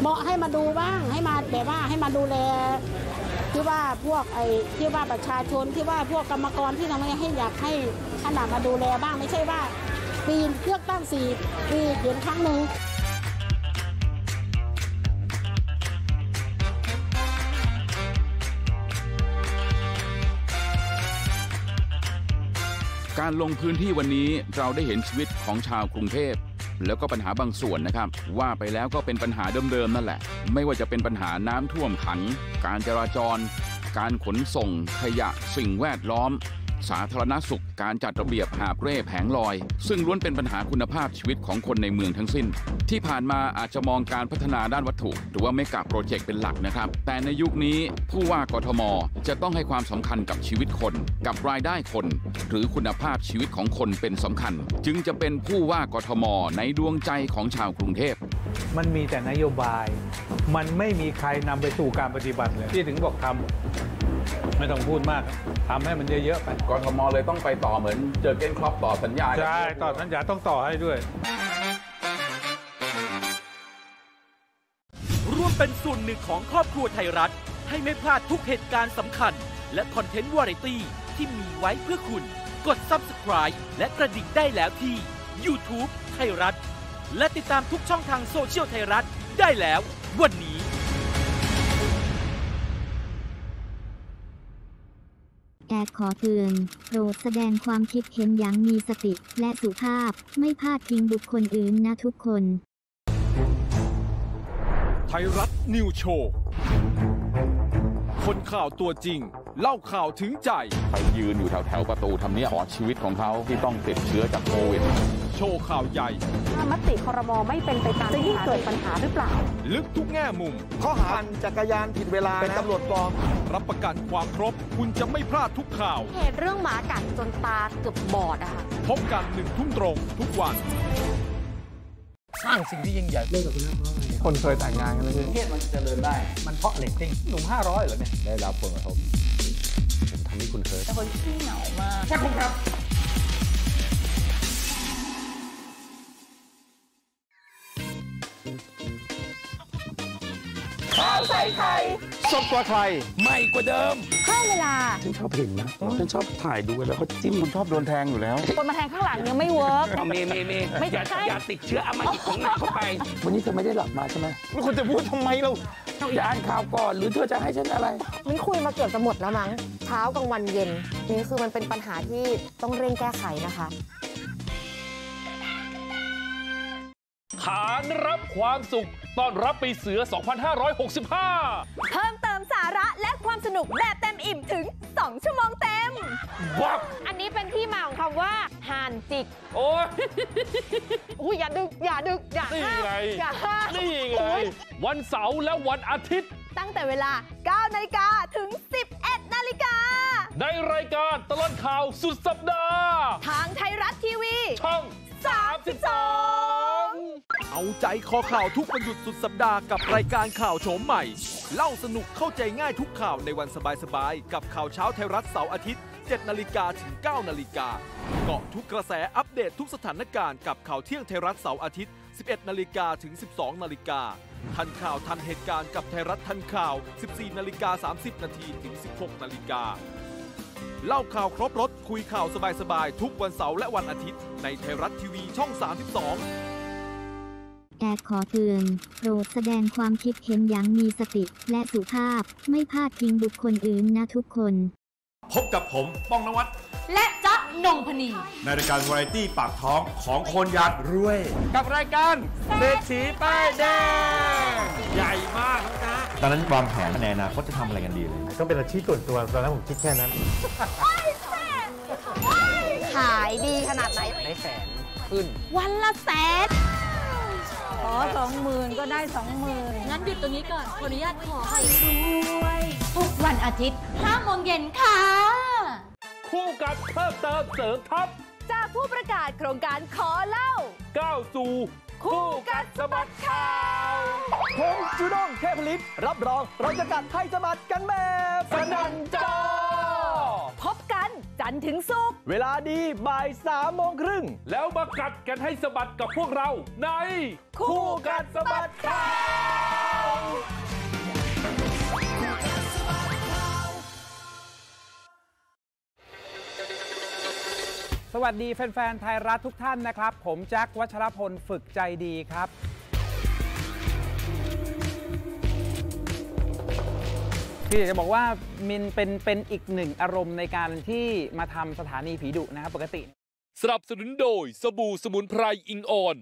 เหมาะให้มาดูบ้างให้มาแบบว่าให้มาดูแลที่ว่าพวกไอ้ที่ว่าประชาชนที่ว่าพวกกรรมกรที่ทำให้อยากให้ขนาดมาดูแลบ้างไม่ใช่ว่าปีเลือกตั้ง4 ปีเดือนครั้งหนึ่งการลงพื้นที่วันนี้เราได้เห็นชีวิตของชาวกรุงเทพแล้วก็ปัญหาบางส่วนนะครับว่าไปแล้วก็เป็นปัญหาเดิมๆนั่นแหละไม่ว่าจะเป็นปัญหาน้ำท่วมขังการจราจรการขนส่งขยะสิ่งแวดล้อมสาธารณสุขการจัดระเบียบหาบเร่แผงลอยซึ่งล้วนเป็นปัญหาคุณภาพชีวิตของคนในเมืองทั้งสิ้นที่ผ่านมาอาจจะมองการพัฒนาด้านวัตถุหรือว่าเมกะโปรเจกต์เป็นหลักนะครับแต่ในยุคนี้ผู้ว่ากทม.จะต้องให้ความสำคัญกับชีวิตคนกับรายได้คนหรือคุณภาพชีวิตของคนเป็นสำคัญจึงจะเป็นผู้ว่ากทม.ในดวงใจของชาวกรุงเทพมันมีแต่นโยบายมันไม่มีใครนำไปสู่การปฏิบัติเลยที่ถึงบอกทำไม่ต้องพูดมากทำให้มันเยอะๆไปกทม.เลยต้องไปต่อเหมือนเจอเก้นครอบต่อสัญญาใช่ต่อสัญญาต้องต่อให้ด้วยร่วมเป็นส่วนหนึ่งของครอบครัวไทยรัฐให้ไม่พลาดทุกเหตุการณ์สำคัญและคอนเทนต์วาไรตี้ที่มีไว้เพื่อคุณกด Subscribe และกระดิ่งได้แล้วที่ YouTube ไทยรัฐและติดตามทุกช่องทางโซเชียลไทยรัฐได้แล้ววันนี้แต่ขอเตือนโปรดแสดงความคิดเห็นอย่างมีสติและสุภาพไม่พาดพิงบุคคลอื่นนะทุกคนไทยรัฐนิวโชว์คนข่าวตัวจริงเล่าข่าวถึงใจไปยืนอยู่แถวประตูทำเนียบขอชีวิตของเขาที่ต้องติดเชื้อจากโควิดโชว์ข่าวใหญ่มติครม.ไม่เป็นไปตามจะยิ่งเกิดปัญหาหรือเปล่าลึกทุกแง่มุมข้อหาปั่นจักรยานผิดเวลาเป็นตำรวจปลอมรับประกันความครบคุณจะไม่พลาดทุกข่าวเหตุเรื่องหมากัดจนตาเกือบบอดอะค่ะพบกัน19:00ตรงทุกวันสร้างสิ่งที่ยิ่งใหญ่เรื่องกับคุณพ่อคนเคยแต่งงานกันแล้วใช่ไหมเทศมันจะเจริญได้มันเพราะเล็กจริงหนุ่ม500เหรอเนี่ยได้รับผลกระทบผมทำให้คุณเคยแต่คนขี้เหงามากใช่ครับข้าวใส่ไข่สดกว่าใครใหม่กว่าเดิมข้าวเวลาฉันชอบเห็นนะฉันชอบถ่ายดูแล้วก็จิ้มมันชอบโดนแทงอยู่แล้วคนมาแทงข้างหลังเนี่ยไม่เวิร์กไม่ใช่อย่าติดเชื้ออามาจิตของนายเข้าไปวันนี้เธอไม่ได้หลับมาใช่ไหมแล้วคุณจะพูดทำไมเราจะอ่านข่าวก่อนหรือเธอจะให้ฉันอะไรนี่คุยมาเกือบจะหมดแล้วมั้งเช้ากลางวันเย็นนี่คือมันเป็นปัญหาที่ต้องเร่งแก้ไขนะคะขานรับความสุขต้อนรับปีเสือ 2565 เพิ่มเติมสาระและความสนุกแบบเต็มอิ่มถึง2 ชั่วโมงเต็มวับอันนี้เป็นที่มาของคำว่าห่านจิกโอ้ย อย่าดึกอย่านี่ไงนี่ไงวันเสาร์และวันอาทิตย์ตั้งแต่เวลา 9:00 นถึง 11:00 นในรายการตลอดข่าวสุดสัปดาห์ทางไทยรัฐทีวีช่อง32เอาใจคอข่าวทุกวันหยุดสุดสัปดาห์กับรายการข่าวโฉมใหม่เล่าสนุกเข้าใจง่ายทุกข่าวในวันสบายๆกับข่าวเช้าไทยรัฐเสาร์อาทิตย์ 7:00 นถึง 9:00 นเกาะทุกกระแสอัปเดตทุกสถานการณ์กับข่าวเที่ยงไทยรัฐเสาร์อาทิตย์ 11:00 นถึง 12:00 นทันข่าวทันเหตุการณ์กับไทยรัฐทันข่าว 14:30 นถึง 16:00 นเล่าข่าวครบรถคุยข่าวสบายๆทุกวันเสาร์และวันอาทิตย์ในไทยรัฐทีวีช่อง32แต่ขอเตือนโปรดแสดงความคิดเห็นอย่างมีสติและสุภาพไม่พาดพิงบุคคลอื่นนะทุกคนพบกับผมป้องนวัฒน์และจ๊ะนงพนีในรายการวาไรตี้ปากท้องของคนอยากรวยกับรายการเศรษฐีป้ายแดงใหญ่มากนะตอนนั้นวางแผนในอนาคตจะทำอะไรกันดีเลยต้องเป็นอาชีพส่วนตัวตอนนั้นผมคิดแค่นั้นขายดีขนาดไหนได้100,000ขึ้นวันละ100,000อ๋อ20,000ก็ได้20,000งั้นหยุดตรงนี้ก่อนขออนุญาตขอให้รวยทุกวันอาทิตย์5 โมงเย็นค่ะคู่กับเพิ่มเติมเสริมทัพจาก ผู้ประกาศโครงการขอเล่าก้าวสู่คู่กัดสะบัดข่าวผมจูด้งเทพฤทธิ์รับรองเราจะกัดให้สะบัดกันแบบสนั่นจอพบกันจันทร์ถึงศุกร์เวลาดีบ่าย15:30แล้วมากัดกันให้สะบัดกับพวกเราในคู่กัดสะบัดข่าวสวัสดีแฟนๆไทยรัฐทุกท่านนะครับผมแจ็ควัชรพลฝึกใจดีครับคืออยากจะบอกว่ามินเป็นอีกหนึ่งอารมณ์ในการที่มาทำสถานีผีดุนะครับปกติสนับสนุนโดยสบู่สมุนไพรอิงออน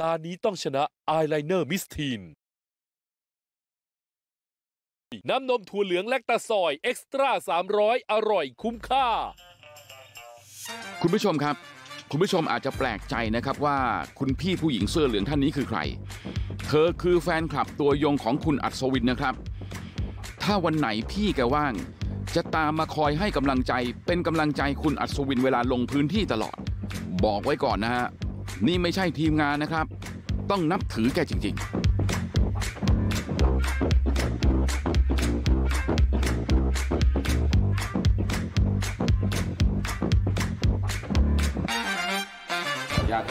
ตานี้ต้องชนะอายไลเนอร์มิสทีนน้ำนมถั่วเหลืองแลคตาซอยเอ็กซ์ตร้า300อร่อยคุ้มค่าคุณผู้ชมครับคุณผู้ชมอาจจะแปลกใจนะครับว่าคุณพี่ผู้หญิงเสื้อเหลืองท่านนี้คือใครเธอคือแฟนคลับตัวยงของคุณอัศวินนะครับถ้าวันไหนพี่แกว่างจะตามมาคอยให้กำลังใจเป็นกำลังใจคุณอัศวินเวลาลงพื้นที่ตลอดบอกไว้ก่อนนะฮะนี่ไม่ใช่ทีมงานนะครับต้องนับถือแกจริงๆ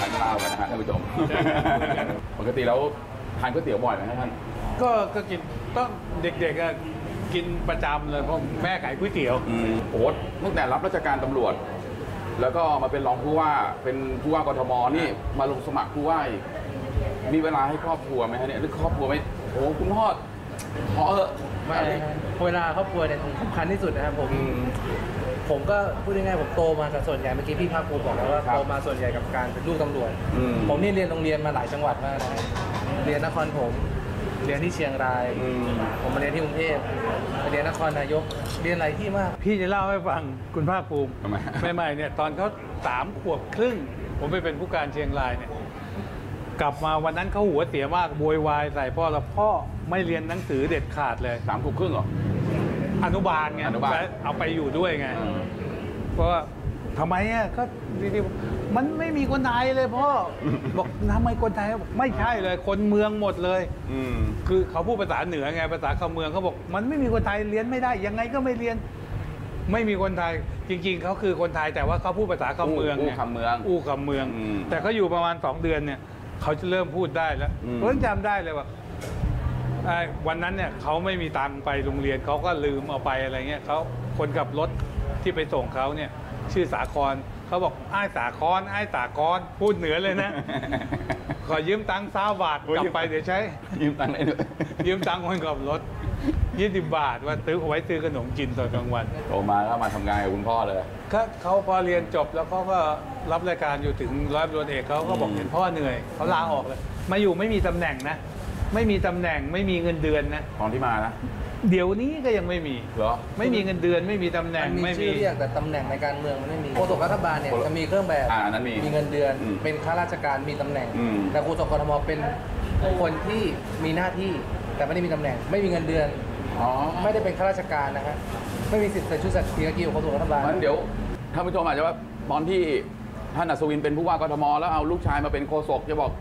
ทานข้าวกันนะฮะท่านผู้ชมปกติแล้วทานก๋วยเตี๋ยวบ่อยไหมท่านก็กินต้องเด็กๆก็กินประจำเลยเพราะแม่ขายก๋วยเตี๋ยวโอ๊ตตั้งแต่รับราชการตำรวจแล้วก็มาเป็นรองผู้ว่าเป็นผู้ว่ากทมนี่มาลงสมัครผู้ว่ามีเวลาให้ครอบครัวไหมฮะเนี่ยหรือครอบครัวไม่โอ้คุณพ่อเพราะเวลาครอบครัวเนี่ยสำคัญที่สุดนะครับผมก็พูดง่ายๆผมโตมากับส่วนใหญ่เมื่อกี้พี่ภาคภูมิบอกแล้วว่าโตมาส่วนใหญ่กับการเป็นลูกตำรวจผมนี่เรียนโรงเรียนมาหลายจังหวัดมากเรียนนครผมเรียนที่เชียงรายผมมาเรียนที่กรุงเทพเรียนนครนายกเรียนหลายที่มากพี่จะเล่าให้ฟังคุณภาคภูมิใหม่ๆเนี่ยตอนเขา3 ขวบครึ่งผมไปเป็นผู้การเชียงรายเนี่ยกลับมาวันนั้นเขาหัวเสียมากโวยวายใส่พ่อแล้วพ่อไม่เรียนหนังสือเด็ดขาดเลย3 ขวบครึ่งหรออนุบาลไงเอาไปอยู่ด้วยไงเพราะทำไมอ่ะก็มันไม่มีคนไทยเลยพ่อบอกทำไมคนไทยไม่ใช่เลยคนเมืองหมดเลยคือเขาพูดภาษาเหนือไงภาษาเขาเมืองเขาบอกมันไม่มีคนไทยเรียนไม่ได้ยังไงก็ไม่เรียนไม่มีคนไทยจริงๆเขาคือคนไทยแต่ว่าเขาพูดภาษาเขาเมืองอู้คำเมืองแต่เขาอยู่ประมาณ2 เดือนเนี่ยเขาจะเริ่มพูดได้แล้วเพิ่งจำได้เลยว่าวันนั้นเนี่ยเขาไม่มีตังไปโรงเรียนเขาก็ลืมเอาไปอะไรเงี้ยเขาคนขับรถที่ไปส่งเขาเนี่ยชื่อสาครเขาบอกอ้ายสาครอ้ายสาครพูดเหนือเลยนะ ขอยืมตังค์3 บาทกลับไปเดี๋ยวใช้ยืมตังค์ได้ด้วยยืมตังค์คนขับรถ20 บาทว่าซื้อไว้ซื้อขนมกินตอนกลางวันโตมาก็มาทำงานกับคุณพ่อเลยเขาพอเรียนจบแล้วเขาก็รับรายการอยู่ถึงร้อยตำรวจเอกเขาก็บอกเห็นพ่อเหนื่อยเขาลาออกเลยมาอยู่ไม่มีตำแหน่งนะไม่มีตำแหน่งไม่มีเงินเดือนนะตอนที่มานะเดี๋ยวนี้ก็ยังไม่มีเหรอไม่มีเงินเดือนไม่มีตำแหน่งไม่มีชื่อเรียกแต่ตำแหน่งในการเมืองมันไม่มีโฆษกรัฐบาลเนี่ยจะมีเครื่องแบบมีเงินเดือนเป็นข้าราชการมีตำแหน่งแต่โฆษกกทมเป็นคนที่มีหน้าที่แต่ไม่ได้มีตำแหน่งไม่มีเงินเดือนไม่ได้เป็นข้าราชการนะฮะไม่มีสิทธิ์ใส่ชุดสักทีของโฆษกรัฐบาลเดี๋ยวท่านผู้ชมอาจจะว่าตอนที่ท่านอัศวินเป็นผู้ว่ากทมแล้วเอาลูกชายมาเป็นโฆษกจะบอก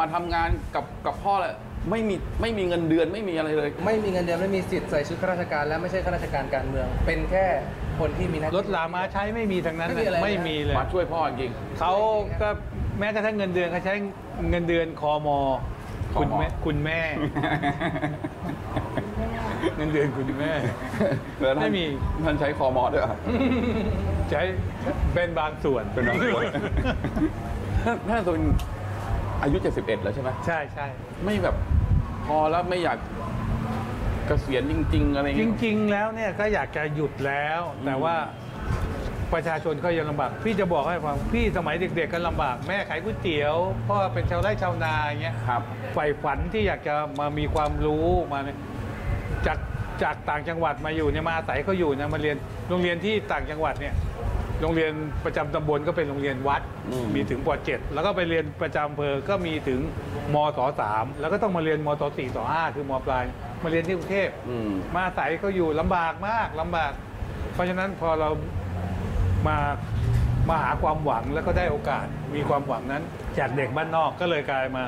มาทำงานกับพ่อแหละไม่มีเงินเดือนไม่มีอะไรเลยไม่มีเงินเดือนไม่มีสิทธิ์ใส่ชุดข้าราชการและไม่ใช่ข้าราชการการเมืองเป็นแค่คนที่มีหน้าที่รถลามาใช้ไม่มีทั้งนั้นไม่มีเลยมาช่วยพ่อจริงเขาก็แม้กระทั่งเงินเดือนเขาใช้เงินเดือนคมคุณแม่เงินเดือนคุณแม่ไม่มีท่านใช้คมด้วยใช้เป็นบางส่วนท่านตัวอายุ71แล้วใช่ไหมใช่ใช่ไม่แบบพอแล้วไม่อยากเกษียณจริงๆอะไรจริงๆแล้วเนี่ยก็อยากจะหยุดแล้วแต่ว่าประชาชนก็ยังลำบากพี่จะบอกให้ฟังพี่สมัยเด็กๆก็ลำบากแม่ขายก๋วยเตี๋ยวพ่อเป็นชาวไร่ชาวนาอย่างเงี้ยครับใฝ่ฝันที่อยากจะมามีความรู้มาจากต่างจังหวัดมาอยู่เนี่ยมาอาศัยเขาอยู่นะมาเรียนโรงเรียนที่ต่างจังหวัดเนี่ยโรงเรียนประจำตำบลก็เป็นโรงเรียนวัดมีถึงป .7 แล้วก็ไปเรียนประจำอำเภอก็มีถึงมศ3แล้วก็ต้องมาเรียนมศ4 ม 5คือมปลายมาเรียนที่กรุงเทพมาอาศัยก็อยู่ลำบากมากลำบากเพราะฉะนั้นพอเรามา มาหาความหวังแล้วก็ได้โอกาสมีความหวังนั้นจากเด็กบ้านนอกก็เลยกลายมา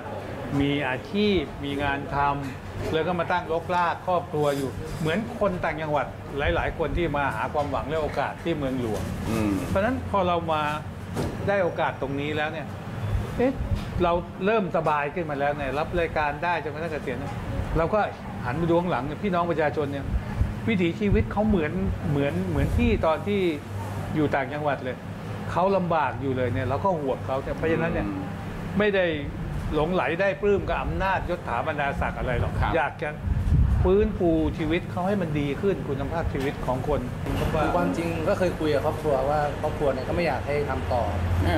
มีอาชีพมีงานทำแล้วก็มาตั้งรกรากครอบครัวอยู่เหมือนคนต่างจังหวัดหลายๆคนที่มาหาความหวังและโอกาสที่เมืองหลวงเพราะฉะนั้นพอเรามาได้โอกาสตรงนี้แล้วเนี่ยเราเริ่มสบายขึ้นมาแล้วเนี่ยรับรายการได้จนกระทั่งเกษียณเราก็หันไปดูข้างหลังพี่น้องประชาชนเนี่ยวิถีชีวิตเขาเหมือนที่ตอนที่อยู่ต่างจังหวัดเลยเขาลำบากอยู่เลยเนี่ยเราก็ห่วงเขาเนี่ยเพราะฉะนั้นเนี่ยไม่ได้หลงไหลได้ปลื้มกับอำนาจยศถาบรรดาศักดิ์อะไรหรอกอยากจะฟื้นฟูชีวิตเขาให้มันดีขึ้นคุณภาพชีวิตของคนความจริงก็เคยคุยกับครอบครัวว่าครอบครัวเนี่ยก็ไม่อยากให้ทำต่อ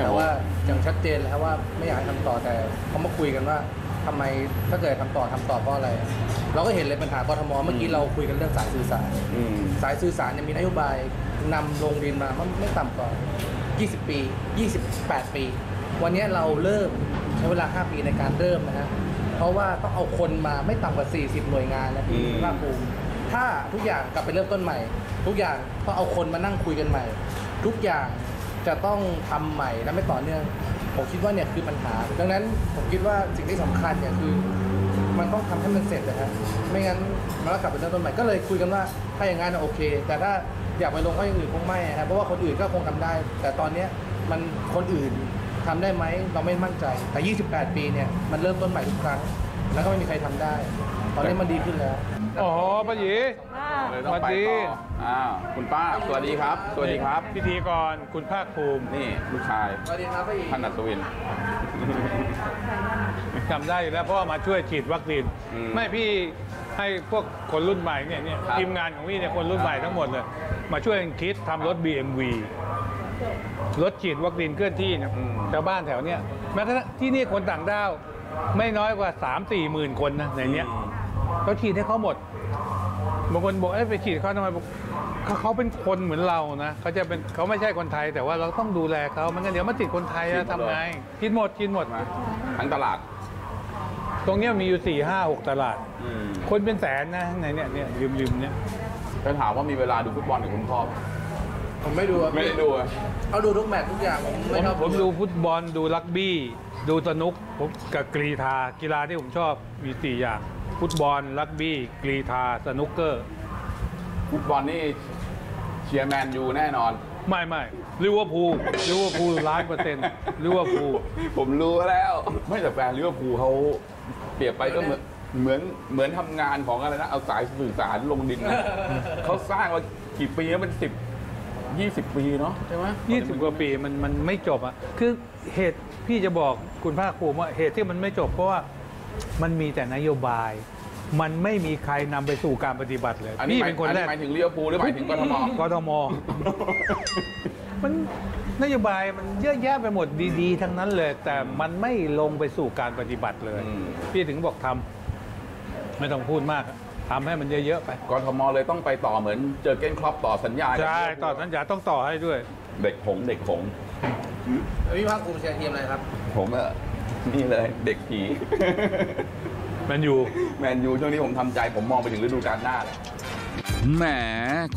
แต่ว่าอย่างชัดเจนแล้วว่าไม่อยากให้ทำต่อแต่เขามาคุยกันว่าทำไมถ้าเกิดทำต่อเพราะอะไรเราก็เห็นเลยปัญหากทมเมื่อกี้เราคุยกันเรื่องสายสื่อสารเนี่ยมีนโยบายนำโรงเรียนมาไม่ต่ำกว่า20ปี28ปีวันนี้เราเริ่มใช้เวลา5ปีในการเริ่มนะฮะเพราะว่าต้องเอาคนมาไม่ต่ำกว่า40หน่วยงานนะพี่ภาคภูมิถ้าทุกอย่างกลับไปเริ่มต้นใหม่ทุกอย่างต้องเอาคนมานั่งคุยกันใหม่ทุกอย่างจะต้องทำใหม่และไม่ต่อเนื่องผมคิดว่าเนี่ยคือปัญหาดังนั้นผมคิดว่าสิ่งที่สำคัญเนี่ยคือมันต้องทำให้มันเสร็จนะครับไม่งั้นมันก็กลับไปเริ่มต้นใหม่ก็เลยคุยกันว่าถ้าอย่างนั้นโอเคแต่ถ้าอยากไปลงก็อย่างอื่นคงไม่ครับเพราะว่าคนอื่นก็คงทำได้แต่ตอนเนี้ยมันคนอื่นทำได้ไหมเราไม่มั่นใจแต่28ปีเนี่ยมันเริ่มต้นใหม่ทุกครั้งแล้วก็ไม่มีใครทำได้ตอนนี้มันดีขึ้นแล้วอ๋อป้าหยีสวัสดีคุณป้าสวัสดีครับสวัสดีครับพิธีกรคุณภาคภูมินี่ลูกชายสวัสดีครับป้าหยีท่านอัศวินจำได้แล้วเพราะมาช่วยฉีดวัคซีนไม่พี่ให้พวกคนรุ่นใหม่เนี่ยทีมงานของพี่เนี่ยคนรุ่นใหม่ทั้งหมดเลยมาช่วยคิดทำรถ BMW รถฉีดวัคซีนเคลื่อนที่นะชาวบ้านแถวเนี้ยแม้กระทั่งที่นี่คนต่างด้าวไม่น้อยกว่า 3-4 หมื่นคนนะในเนี้ยเขาฉีดให้เขาหมดบางคนบอกไปฉีดเขาทำไมเขาเป็นคนเหมือนเรานะเขาจะเป็นเขาไม่ใช่คนไทยแต่ว่าเราต้องดูแลเขาไม่งั้นเดี๋ยวมาติดคนไทยแล้วทำไงฉีดหมดมาทั้งตลาดตรงนี้มีอยู่ 4-5-6 ตลาดคนเป็นแสนนะในเนี่ยริมเนี่ยถ้าถามว่ามีเวลาดูฟุตบอลกับคุณพ่อผมไม่ดูไม่ได้ดูเอาดูทุกแมตช์ทุกอย่างผมดูฟุตบอลดูรักบี้ดูสนุกผมกับกรีฑากีฬาที่ผมชอบมี4อย่างฟุตบอลรักบี้กรีฑาสนุกเกอร์ฟุตบอลนี่เชียร์แมนยูแน่นอนไม่ลิเวอร์พูล 100% ลิเวอร์พูลผมรู้แล้วไม่แต่แฟนลิเวอร์พูลเขาเปรียบไปก็เหมือนทำงานของอะไรนะเอาสายสื่อสารลงดินนะเขาสร้างมากี่ปีแล้วเป็น10-20 ปีเนาะใช่ไหม20 กว่าปีมันไม่จบอ่ะคือเหตุพี่จะบอกคุณภาคภูมิว่าเหตุที่มันไม่จบเพราะว่ามันมีแต่นโยบายมันไม่มีใครนำไปสู่การปฏิบัติเลยอันนี้เป็นคนแรกหมายถึงลิเวอร์พูลหรือหมายถึงกทมมันนโยบายมันเยอะแยะไปหมดดีๆทั้งนั้นเลยแต่มันไม่ลงไปสู่การปฏิบัติเลยพี่ถึงบอกทำไม่ต้องพูดมากทำให้มันเยอะๆไปกทมเลยต้องไปต่อเหมือนเจอเก้นครอบต่อสัญญาใช่ต่อสัญญาต้องต่อให้ด้วยเด็กผงพี่ภาคภูมิเชียร์ทีมอะไรครับผมนี่เลยเด็กผีแมนยูช่วงนี้ผมทำใจผมมองไปถึงฤดูกาลหน้าเลยแหม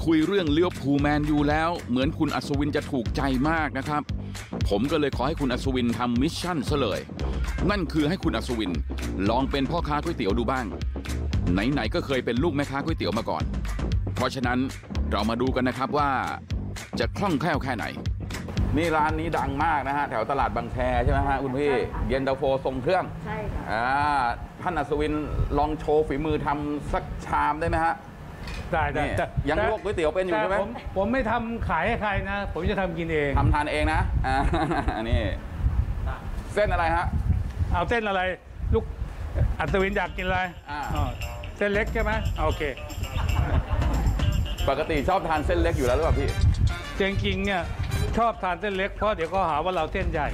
คุยเรื่องลิเวอร์พูลแมนยูแล้วเหมือนคุณอัศวินจะถูกใจมากนะครับผมก็เลยขอให้คุณอัศวินทำมิชชั่นซะเลยนั่นคือให้คุณอัศวินลองเป็นพ่อค้าก๋วยเตี๋ยวดูบ้างไหนๆก็เคยเป็นลูกแม่ค้าก๋วยเตี๋ยวมาก่อนเพราะฉะนั้นเรามาดูกันนะครับว่าจะคล่องแคล่วแค่ไหนนี่ร้านนี้ดังมากนะฮะแถวตลาดบางแคใช่ไหมฮะคุณพี่เย็นตาโฟทรงเครื่องใช่ค่ะท่านอัศวินลองโชว์ฝีมือทำสักชามได้ไหมฮะได้ยังลวกก๋วยเตี๋ยวเป็นอยู่ใช่ไหมผมไม่ทำขายให้ใครนะผมจะทำกินเองทำทานเองนะนี่เส้นอะไรฮะเอาเส้นอะไรลูกอัศวินอยากกินอะไรเส้นเล็กใช่ไหมโอเคปกติชอบทานเส้นเล็กอยู่แล้วหรือเปล่าพี่จริงๆเนี่ยชอบทานเส้นเล็กเพราะเดี๋ยวก็หาว่าเราเส้นใหญ่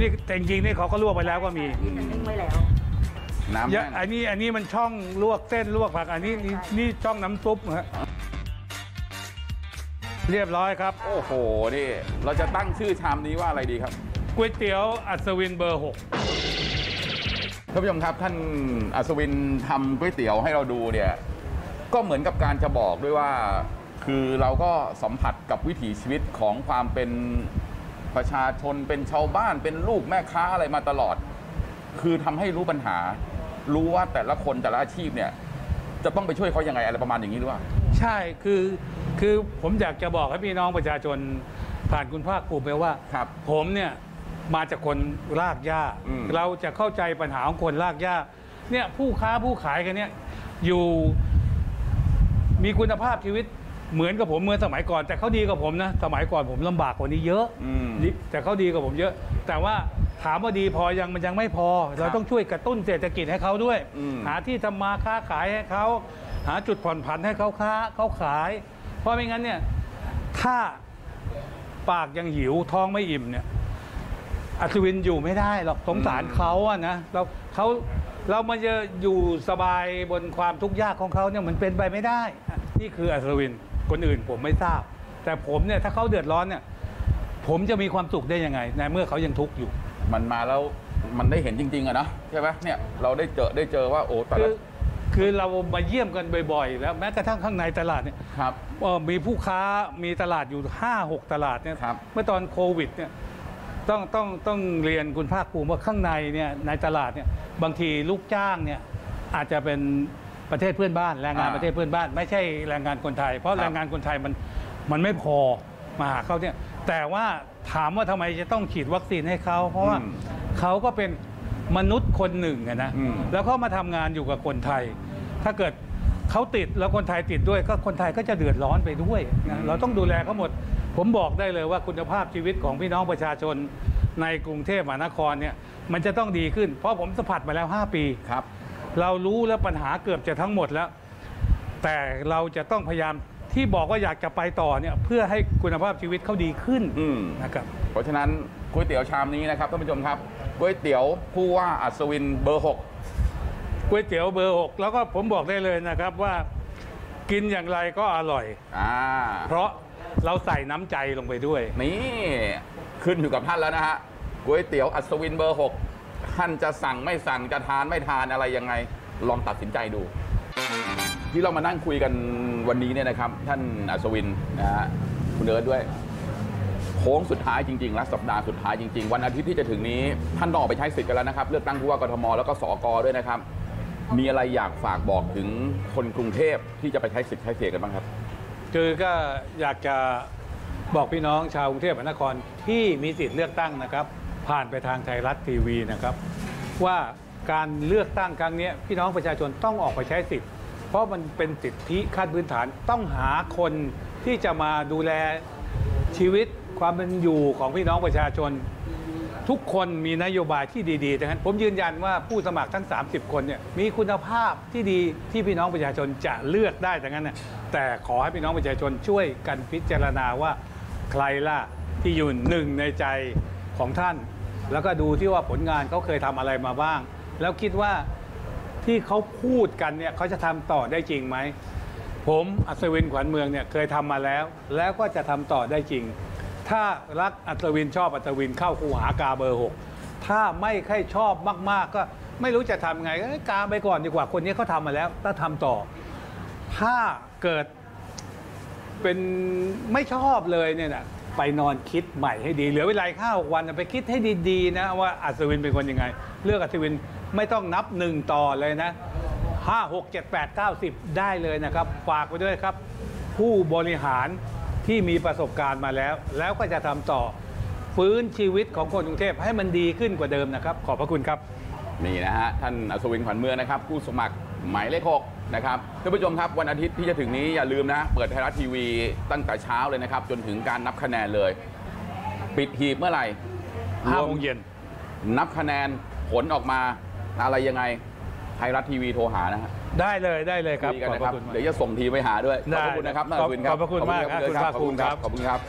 นี่แต่จริงๆนี่เขาก็ลวกไปแล้วก็มีน้ำอันนี้มันช่องลวกเส้นลวกผักอันนี้นี่ช่องน้ำซุปฮะ เรียบร้อยครับโอ้โหนี่เราจะตั้งชื่อชามนี้ว่าอะไรดีครับก๋วยเตี๋ยวอัศวินเบอร์6ท่านผู้ชมครับท่านอัศวินทำก๋วยเตี๋ยวให้เราดูเนี่ยก็เหมือนกับการจะบอกด้วยว่าคือเราก็สัมผัสกับวิถีชีวิตของความเป็นประชาชนเป็นชาวบ้านเป็นลูกแม่ค้าอะไรมาตลอดคือทำให้รู้ปัญหารู้ว่าแต่ละคนแต่ละอาชีพเนี่ยจะต้องไปช่วยเขายังไงอะไรประมาณอย่างนี้หรือเปล่าใช่คือผมอยากจะบอกให้พี่น้องประชาชนผ่านคุณภาคภูมิไปว่าผมเนี่ยมาจากคนรากหญ้าเราจะเข้าใจปัญหาของคนรากหญ้าเนี่ยผู้ค้าผู้ขายกันเนี่ยอยู่มีคุณภาพชีวิตเหมือนกับผมเมื่อสมัยก่อนแต่เขาดีกับผมนะสมัยก่อนผมลำบากกว่านี้เยอะแต่เขาดีกับผมเยอะแต่ว่าถามว่าดีพอยังมันยังไม่พอเราต้องช่วยกระตุ้นเศรษฐกิจให้เขาด้วยหาที่ทำมาค้าขายให้เขาหาจุดผ่อนผันให้เขาค้าเขาขายเพราะไม่งั้นเนี่ยถ้าปากยังหิวท้องไม่อิ่มเนี่ยอัศวินอยู่ไม่ได้หรอกสงสารเขาอะนะเรามาจะอยู่สบายบนความทุกข์ยากของเขาเนี่ยมันเป็นไปไม่ได้นี่คืออัศวินคนอื่นผมไม่ทราบแต่ผมเนี่ยถ้าเขาเดือดร้อนเนี่ยผมจะมีความสุขได้ยังไงในเมื่อเขายังทุกข์อยู่มันมาแล้วมันได้เห็นจริงๆอะนะใช่ไหมเนี่ยเราได้เจอว่าโอ้แต่คือเรามาเยี่ยมกันบ่อยๆแล้วแม้กระทั่งข้างในตลาดเนี่ยมีผู้ค้ามีตลาดอยู่ 5-6 ตลาดเนี่ยเมื่อตอนโควิดเนี่ยต้องเรียนคุณภาคภูมิว่าข้างในเนี่ยในตลาดเนี่ยบางทีลูกจ้างเนี่ยอาจจะเป็นประเทศเพื่อนบ้านแรงงานประเทศเพื่อนบ้านไม่ใช่แรงงานคนไทยเพราะแรงงานคนไทยมันไม่พอมาหาเขาเนี่ยแต่ว่าถามว่าทำไมจะต้องฉีดวัคซีนให้เขาเพราะว่าเขาก็เป็นมนุษย์คนหนึ่งนะแล้วเขามาทำงานอยู่กับคนไทยถ้าเกิดเขาติดแล้วคนไทยติดด้วยก็คนไทยก็จะเดือดร้อนไปด้วยนะเราต้องดูแลเขาหมดผมบอกได้เลยว่าคุณภาพชีวิตของพี่น้องประชาชนในกรุงเทพมหานครเนี่ยมันจะต้องดีขึ้นเพราะผมสัมผัสมาแล้ว5 ปีครับเรารู้แล้วปัญหาเกือบจะทั้งหมดแล้วแต่เราจะต้องพยายามที่บอกว่าอยากจะไปต่อเนี่ยเพื่อให้คุณภาพชีวิตเขาดีขึ้นนะครับเพราะฉะนั้นก๋วยเตี๋ยวชามนี้นะครับท่านผู้ชมครับก๋วยเตี๋ยวผู้ว่าอัศวินเบอร์6ก๋วยเตี๋ยวเบอร์6แล้วก็ผมบอกได้เลยนะครับว่ากินอย่างไรก็อร่อยเพราะเราใส่น้ำใจลงไปด้วยนี่ขึ้นอยู่กับท่านแล้วนะฮะก๋วยเตี๋ยวอัศวินเบอร์6ท่านจะสั่งไม่สั่งจะทานไม่ทานอะไรยังไงลองตัดสินใจดูที่เรามานั่งคุยกันวันนี้เนี่ยนะครับท่านอัศวินนะฮะคุณเอิร์ธด้วยโค้งสุดท้ายจริงๆและสัปดาห์สุดท้ายจริงๆวันอาทิตย์ที่จะถึงนี้ท่านต้องออกไปใช้สิทธิ์กันแล้วนะครับเลือกตั้งผู้ว่ากทมแล้วก็สกด้วยนะครับมีอะไรอยากฝากบอกถึงคนกรุงเทพที่จะไปใช้สิทธิ์ใช้เสียงกันบ้างครับคือก็อยากจะบอกพี่น้องชาวกรุงเทพมหานครที่มีสิทธิ์เลือกตั้งนะครับผ่านไปทางไทยรัฐทีวีนะครับว่าการเลือกตั้งครั้งนี้พี่น้องประชาชนต้องออกไปใช้สิทธิ์เพราะมันเป็นสิทธิขั้นพื้นฐานต้องหาคนที่จะมาดูแลชีวิตความเป็นอยู่ของพี่น้องประชาชนทุกคนมีนโยบายที่ดีๆดังนั้นผมยืนยันว่าผู้สมัครทั้ง30คนเนี่ยมีคุณภาพที่ดีที่พี่น้องประชาชนจะเลือกได้ดังนั้นแต่ขอให้พี่น้องประชาชนช่วยกันพิจารณาว่าใครล่ะที่อยู่หนึ่งในใจของท่านแล้วก็ดูที่ว่าผลงานเขาเคยทำอะไรมาบ้างแล้วคิดว่าที่เขาพูดกันเนี่ยเขาจะทำต่อได้จริงไหมผมอัศวินขวัญเมืองเนี่ยเคยทำมาแล้วก็จะทำต่อได้จริงถ้ารักอัศวินชอบอัศวินเข้าคูหากาเบอร์6ถ้าไม่ค่อยชอบมากๆก็ไม่รู้จะทำไงก็กาไปก่อนดีกว่าคนนี้เขาทำมาแล้วถ้าทำต่อถ้าเกิดเป็นไม่ชอบเลยเนี่ยนะไปนอนคิดใหม่ให้ดีเหลือเวลา5-6 วันไปคิดให้ดีๆนะว่าอัศวินเป็นคนยังไงเลือกอัศวินไม่ต้องนับ1ต่อเลยนะ5, 6, 7, 8, 9, 10ได้เลยนะครับฝากไปด้วยครับผู้บริหารที่มีประสบการณ์มาแล้วก็จะทำต่อฟื้นชีวิตของคนกรุงเทพให้มันดีขึ้นกว่าเดิมนะครับขอบพระคุณครับนี่นะฮะท่านอัศวินขวัญเมืองนะครับผู้สมัครหมายเลข6นะครับท่านผู้ชมครับวันอาทิตย์ที่จะถึงนี้อย่าลืมนะเปิดไทยรัฐทีวีตั้งแต่เช้าเลยนะครับจนถึงการนับคะแนนเลยปิดหีบเมื่อไหร่ 5 โมงเย็นนับคะแนนผลออกมาอะไรยังไงไทยรัฐทีวีโทรหานะฮะได้เลยครับขอบคุณนะครับเดี๋ยวจะส่งทีมไปหาด้วยขอบคุณนะครับขอบคุณมากครับขอบคุณครับ